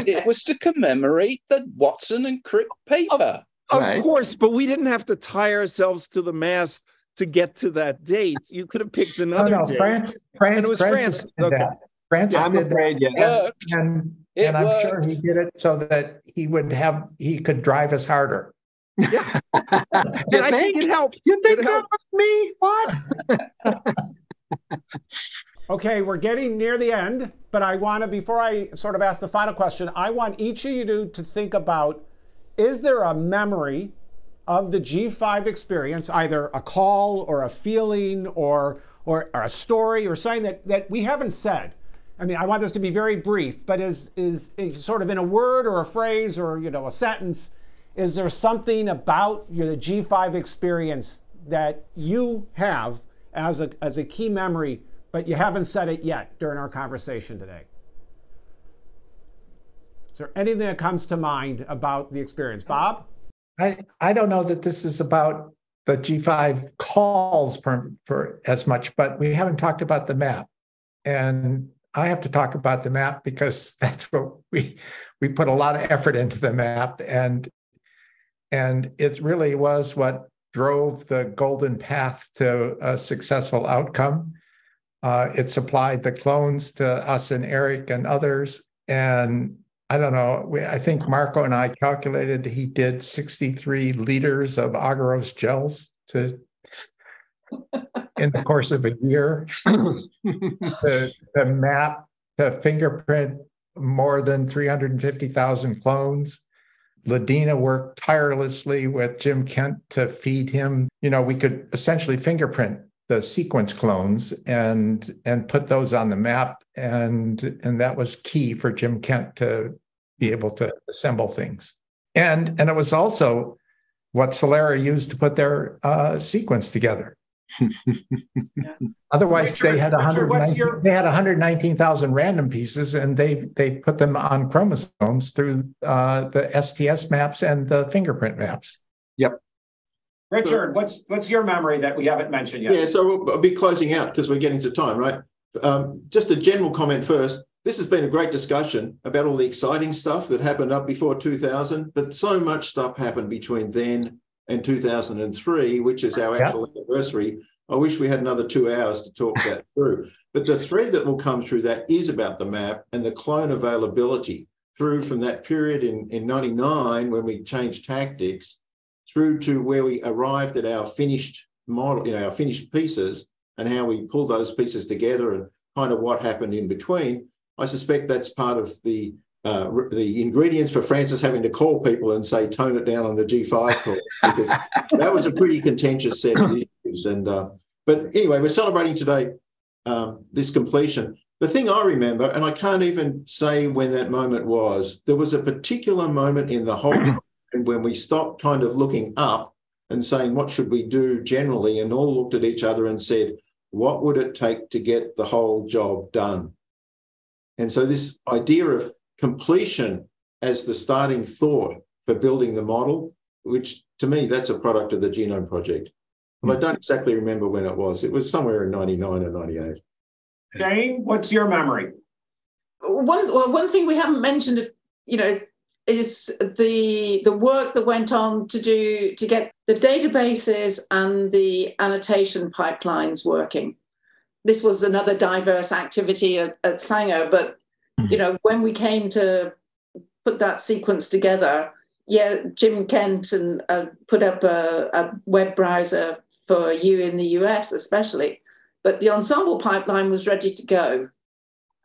it was to commemorate the Watson and Crick paper. Of, of right. course, but we didn't have to tie ourselves to the mast to get to that date. You could have picked another no, no, date. France, France, it was Francis, Francis did okay. that. Francis I'm did afraid, that. Yes. And, and, it and I'm worked. sure he did it so that he would have, he could drive us harder. Yeah. you and I think it helped. You think it helped me? What? Okay, we're getting near the end, but I want to, before I sort of ask the final question, I want each of you to, to think about, is there a memory of the G five experience, either a call or a feeling or, or, or a story or something that, that we haven't said? I mean, I want this to be very brief, but is, is is sort of in a word or a phrase or, you know, a sentence, is there something about your the G five experience that you have as a, as a key memory, but you haven't said it yet during our conversation today? Is there anything that comes to mind about the experience? Bob? I, I don't know that this is about the G five calls per, for as much, but we haven't talked about the map. And I have to talk about the map because that's what we, we put a lot of effort into the map. And, and it really was what drove the golden path to a successful outcome. Uh, it supplied the clones to us and Eric and others. And I don't know, we, I think Marco and I calculated he did sixty-three liters of agarose gels to in the course of a year to, to map, to fingerprint more than three hundred fifty thousand clones. Ladina worked tirelessly with Jim Kent to feed him. You know, we could essentially fingerprint the sequence clones and and put those on the map, and and that was key for Jim Kent to be able to assemble things. And and it was also what Celera used to put their uh, sequence together. Otherwise, Richard, they had one hundred nineteen, your... they had one hundred nineteen thousand random pieces, and they they put them on chromosomes through uh, the S T S maps and the fingerprint maps. Yep. Richard, what's what's your memory that we haven't mentioned yet? Yeah, so we'll, I'll be closing out because we're getting to time, right? Um, just a general comment first. This has been a great discussion about all the exciting stuff that happened up before two thousand, but so much stuff happened between then and two thousand three, which is our actual yeah. anniversary. I wish we had another two hours to talk that through. But the thread that will come through that is about the map and the clone availability through from that period in, in ninety-nine when we changed tactics through to where we arrived at our finished model, you know, our finished pieces, and how we pulled those pieces together and kind of what happened in between. I suspect that's part of the uh, the ingredients for Francis having to call people and say, tone it down on the G five call, because that was a pretty contentious set of issues. And, uh, but anyway, we're celebrating today um, this completion. The thing I remember, and I can't even say when that moment was, there was a particular moment in the whole and when we stopped kind of looking up and saying, what should we do generally? And all looked at each other and said, what would it take to get the whole job done? And so this idea of completion as the starting thought for building the model, which to me, that's a product of the Genome Project. But mm-hmm. I don't exactly remember when it was. It was somewhere in ninety-nine or ninety-eight. Jane, what's your memory? One, well, one thing we haven't mentioned, you know, is the the work that went on to do to get the databases and the annotation pipelines working. This was another diverse activity at, at Sanger, but you know, when we came to put that sequence together, yeah, Jim Kent and uh, put up a, a web browser for you in the U S especially, but the ensemble pipeline was ready to go.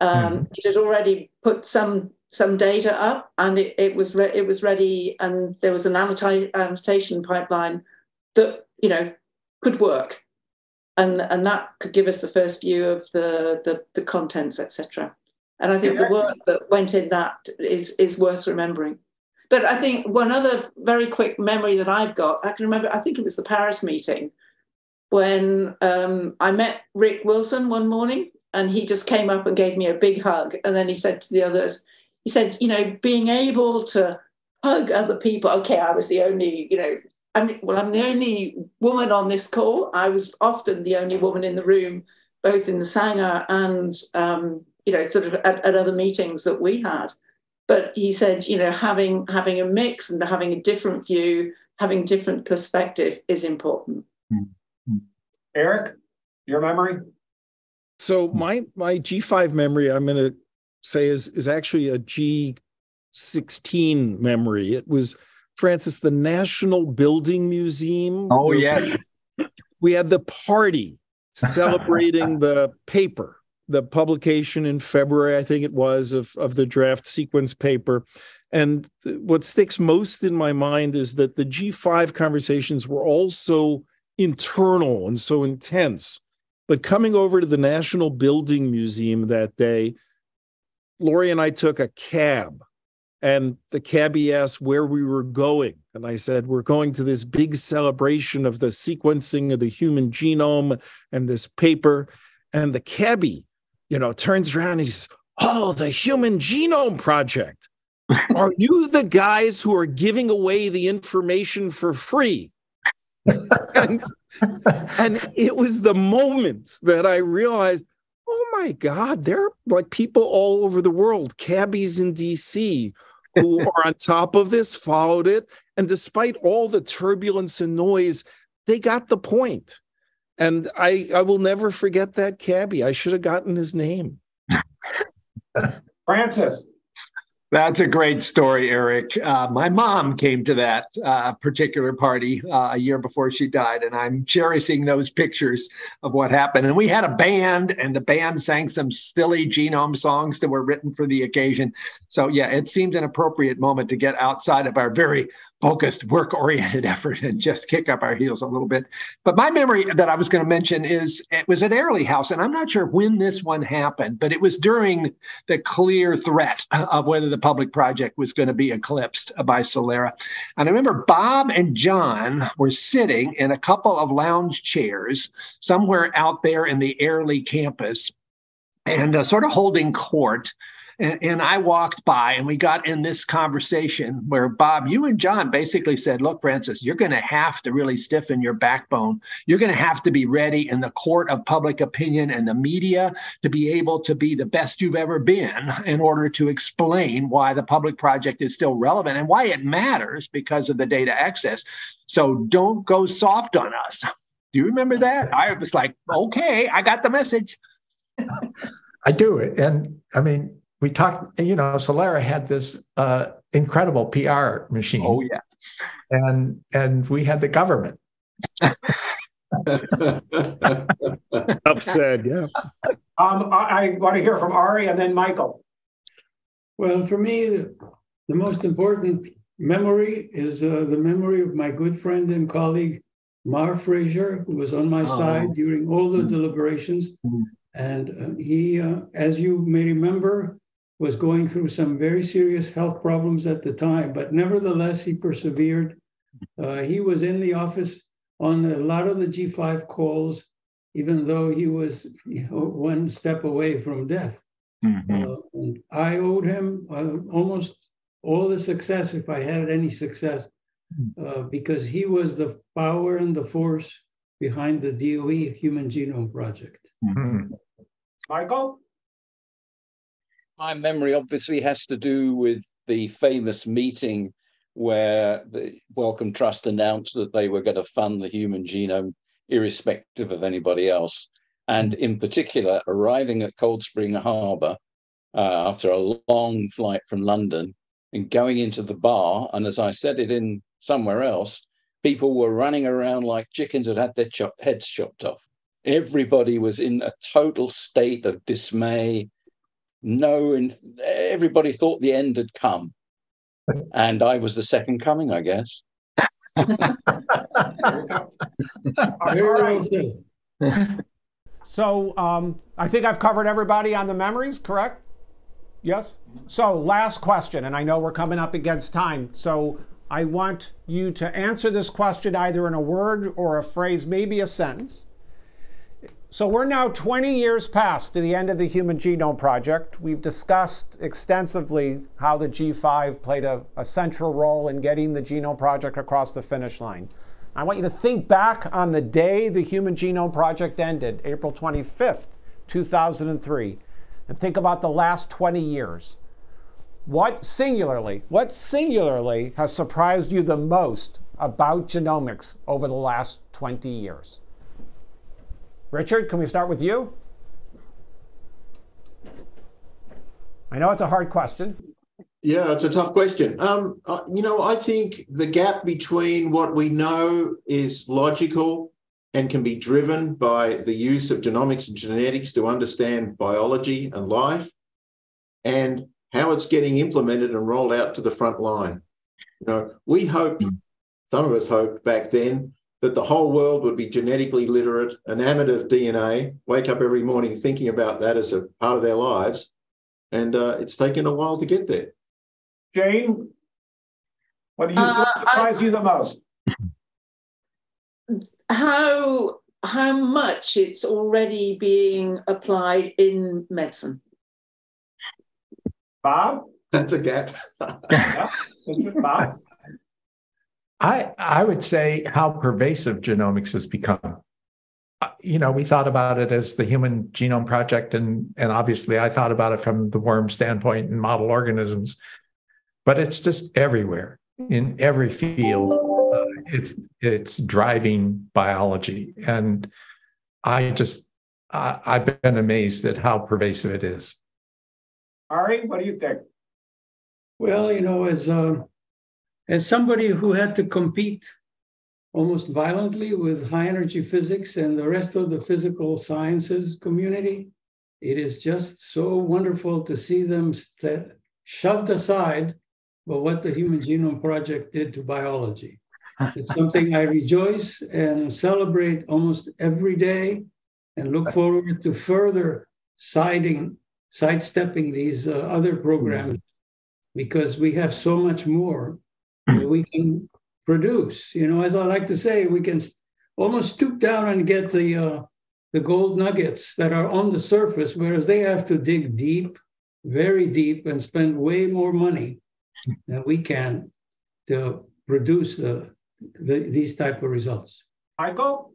Um, it had already put some some data up, and it, it was re it was ready, and there was an annotation pipeline that you know could work, and and that could give us the first view of the the, the contents, et cetera. And I think the work that went in that is is worth remembering. But I think one other very quick memory that I've got, I can remember. I think it was the Paris meeting when um, I met Rick Wilson one morning. And he just came up and gave me a big hug. And then he said to the others, he said, you know, being able to hug other people. Okay, I was the only, you know, I'm, well, I'm the only woman on this call. I was often the only woman in the room, both in the Sanger and, um, you know, sort of at, at other meetings that we had. But he said, you know, having, having a mix and having a different view, having different perspective is important. Eric, your memory? So my my G five memory, I'm going to say, is is actually a G sixteen memory. It was, Francis, the National Building Museum. Oh, yes. We had the party celebrating the paper, the publication in February, I think it was, of, of the draft sequence paper. And what sticks most in my mind is that the G five conversations were all so internal and so intense. But coming over to the National Building Museum that day, Lori and I took a cab, and the cabbie asked where we were going. And I said, we're going to this big celebration of the sequencing of the human genome and this paper. And the cabbie, you know, turns around and he says, oh, the Human Genome Project. Are you the guys who are giving away the information for free? and, and it was the moment that I realized, oh my God, there are like people all over the world, cabbies in D C who are on top of this, followed it. And despite all the turbulence and noise, they got the point. And I, I will never forget that cabbie. I should have gotten his name. Francis. That's a great story, Eric. Uh, my mom came to that uh, particular party uh, a year before she died, and I'm cherishing those pictures of what happened. And we had a band, and the band sang some silly genome songs that were written for the occasion. So yeah, it seemed an appropriate moment to get outside of our very focused, work-oriented effort and just kick up our heels a little bit. But my memory that I was going to mention is it was at Airlie House, and I'm not sure when this one happened, but it was during the clear threat of whether the public project was going to be eclipsed by Celera. And I remember Bob and John were sitting in a couple of lounge chairs somewhere out there in the Airlie campus and uh, sort of holding court. And, and I walked by and we got in this conversation where, Bob, you and John basically said, look, Francis, you're going to have to really stiffen your backbone. You're going to have to be ready in the court of public opinion and the media to be able to be the best you've ever been in order to explain why the public project is still relevant and why it matters because of the data access. So don't go soft on us. Do you remember that? I was like, okay, I got the message. I do. And I mean, we talked, you know, Celera had this uh, incredible P R machine. Oh, yeah. And, and we had the government. Upset, yeah. Um, I, I want to hear from Ari and then Michael. Well, for me, the, the most important memory is uh, the memory of my good friend and colleague, Mar Frazier, who was on my oh. side during all the mm-hmm. deliberations. Mm-hmm. And uh, he, uh, as you may remember, was going through some very serious health problems at the time, but nevertheless, he persevered. Uh, he was in the office on a lot of the G five calls, even though he was you know, one step away from death. Mm-hmm. uh, and I owed him uh, almost all the success, if I had any success, uh, because he was the power and the force behind the D O E Human Genome Project. Mm-hmm. Michael? My memory obviously has to do with the famous meeting where the Wellcome Trust announced that they were going to fund the human genome irrespective of anybody else. And in particular, arriving at Cold Spring Harbor uh, after a long flight from London and going into the bar, and as I said it in somewhere else, people were running around like chickens that had their chop, heads chopped off. Everybody was in a total state of dismay. No, and everybody thought the end had come. And I was the second coming, I guess. So um, I think I've covered everybody on the memories, correct? Yes? So last question, and I know we're coming up against time. So I want you to answer this question either in a word or a phrase, maybe a sentence. So we're now twenty years past to the end of the Human Genome Project. We've discussed extensively how the G five played a, a central role in getting the Genome Project across the finish line. I want you to think back on the day the Human Genome Project ended, April twenty-fifth, two thousand three, and think about the last twenty years. What singularly, what singularly has surprised you the most about genomics over the last twenty years? Richard, can we start with you? I know it's a hard question. Yeah, it's a tough question. Um, uh, you know, I think the gap between what we know is logical and can be driven by the use of genomics and genetics to understand biology and life, and how it's getting implemented and rolled out to the front line. You know, we hoped, some of us hoped back then, that the whole world would be genetically literate, enamored of D N A, wake up every morning thinking about that as a part of their lives. And uh, it's taken a while to get there. Jane, what do you uh, what surprised I, you the most? How, how much it's already being applied in medicine. Bob? That's a gap. Yeah. Bob? I, I would say how pervasive genomics has become. You know, we thought about it as the Human Genome Project, and, and obviously I thought about it from the worm standpoint and model organisms, but it's just everywhere, in every field. Uh, it's, it's driving biology, and I just, I, I've been amazed at how pervasive it is. Ari, what do you think? Well, you know, as... Uh... As somebody who had to compete almost violently with high energy physics and the rest of the physical sciences community, it is just so wonderful to see them shoved aside by what the Human Genome Project did to biology. It's something I rejoice and celebrate almost every day, and look forward to further siding, sidestepping these uh, other programs, because we have so much more we can produce. You know, as I like to say, we can almost stoop down and get the uh, the gold nuggets that are on the surface, whereas they have to dig deep, very deep, and spend way more money than we can to produce the, the these type of results. Michael?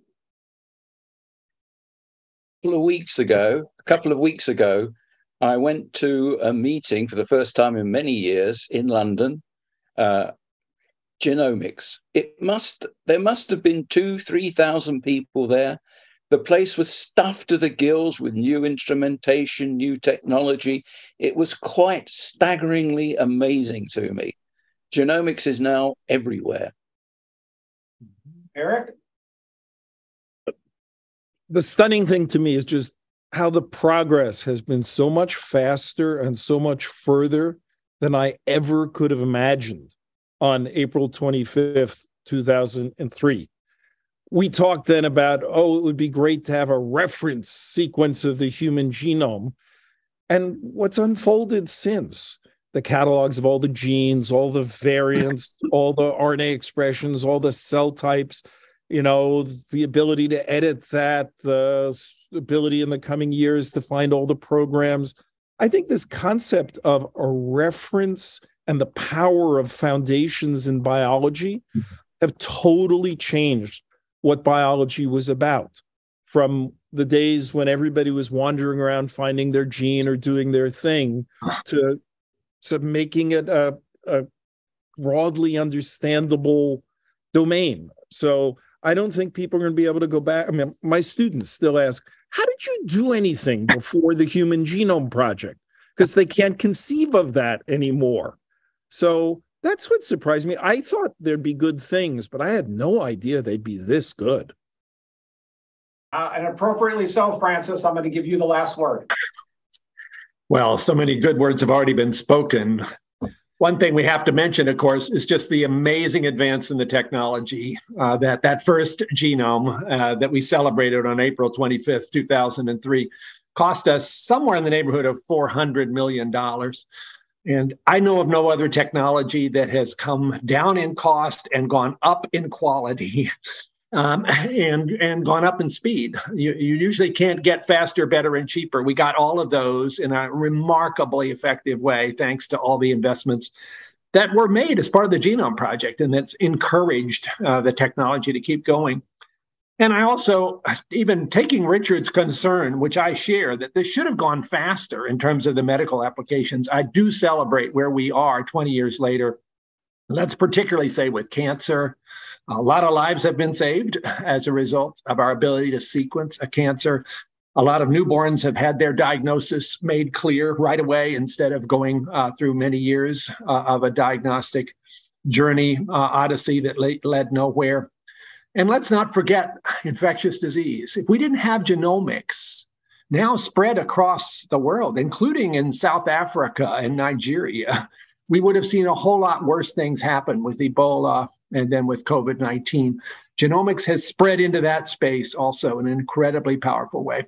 A couple of weeks ago, a couple of weeks ago, I went to a meeting for the first time in many years in London. Uh, Genomics. It must, there must have been two, three thousand people there. The place was stuffed to the gills with new instrumentation, new technology. It was quite staggeringly amazing to me. Genomics is now everywhere. Eric? The stunning thing to me is just how the progress has been so much faster and so much further than I ever could have imagined. On April twenty-fifth, two thousand three. We talked then about, oh, it would be great to have a reference sequence of the human genome. And what's unfolded since, the catalogs of all the genes, all the variants, all the R N A expressions, all the cell types, you know, the ability to edit that, the ability in the coming years to find all the programs. I think this concept of a reference and the power of foundations in biology have totally changed what biology was about, from the days when everybody was wandering around finding their gene or doing their thing to, to making it a, a broadly understandable domain. So I don't think people are going to be able to go back. I mean, my students still ask, how did you do anything before the Human Genome Project? Because they can't conceive of that anymore. So That's what surprised me. I thought there'd be good things, but I had no idea they'd be this good. Uh, and appropriately so, Francis, I'm going to give you the last word. Well, so many good words have already been spoken. One thing we have to mention, of course, is just the amazing advance in the technology. Uh, that, that first genome uh, that we celebrated on April twenty-fifth, two thousand three, cost us somewhere in the neighborhood of four hundred million dollars. And I know of no other technology that has come down in cost and gone up in quality um, and, and gone up in speed. You, you usually can't get faster, better, and cheaper. We got all of those in a remarkably effective way, thanks to all the investments that were made as part of the Genome Project, and that's encouraged uh, the technology to keep going. And I also, even taking Richard's concern, which I share, that this should have gone faster in terms of the medical applications, I do celebrate where we are twenty years later. Let's particularly say with cancer, a lot of lives have been saved as a result of our ability to sequence a cancer. A lot of newborns have had their diagnosis made clear right away instead of going uh, through many years uh, of a diagnostic journey, uh, odyssey that led nowhere. And let's not forget infectious disease. If we didn't have genomics now spread across the world, including in South Africa and Nigeria, we would have seen a whole lot worse things happen with Ebola and then with COVID nineteen. Genomics has spread into that space also in an incredibly powerful way.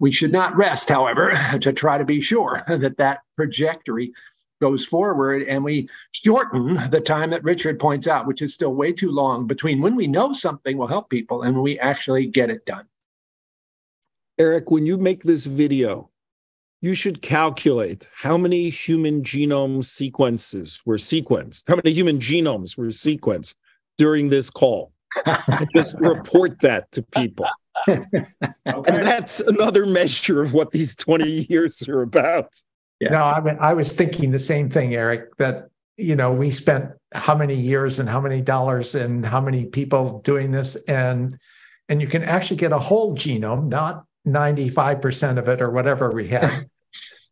We should not rest, however, to try to be sure that that trajectory goes forward and we shorten the time that Richard points out, which is still way too long, between when we know something will help people and when we actually get it done. Eric, when you make this video, you should calculate how many human genome sequences were sequenced, how many human genomes were sequenced during this call. Just report that to people. Okay. And that's another measure of what these twenty years are about. Yes. No, I mean, I was thinking the same thing, Eric, that, you know, we spent how many years and how many dollars and how many people doing this. And, and you can actually get a whole genome, not ninety-five percent of it or whatever we have,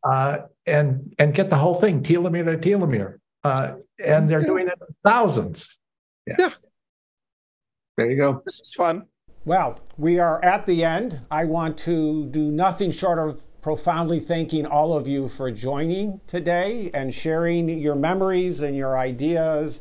uh, and, and get the whole thing, telomere to telomere. Uh, and they're doing it in thousands. Yes. Yeah. There you go. This is fun. Well, we are at the end. I want to do nothing short of profoundly thanking all of you for joining today and sharing your memories and your ideas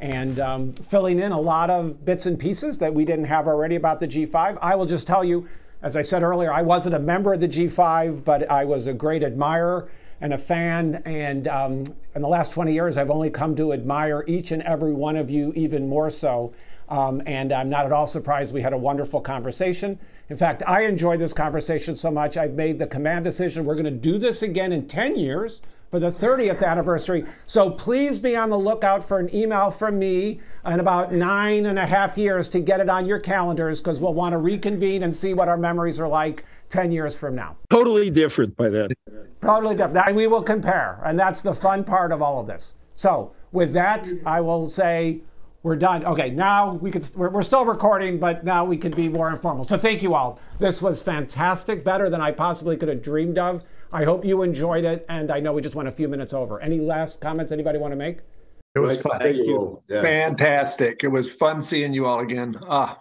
and um, filling in a lot of bits and pieces that we didn't have already about the G five. I will just tell you, as I said earlier, I wasn't a member of the G five, but I was a great admirer and a fan. And um, in the last twenty years, I've only come to admire each and every one of you even more so. Um, and I'm not at all surprised we had a wonderful conversation. In fact, I enjoyed this conversation so much, I've made the command decision we're going to do this again in ten years for the thirtieth anniversary. So please be on the lookout for an email from me in about nine and a half years to get it on your calendars, because we'll want to reconvene and see what our memories are like ten years from now. Totally different by then. Totally different. And we will compare. And that's the fun part of all of this. So with that, I will say, we're done. Okay, now we could, we're, we're still recording, but now we could be more informal. So thank you all. This was fantastic, better than I possibly could have dreamed of. I hope you enjoyed it, and I know we just went a few minutes over. Any last comments anybody want to make? It was fun. Thank you. Yeah. Fantastic. It was fun seeing you all again. Ah,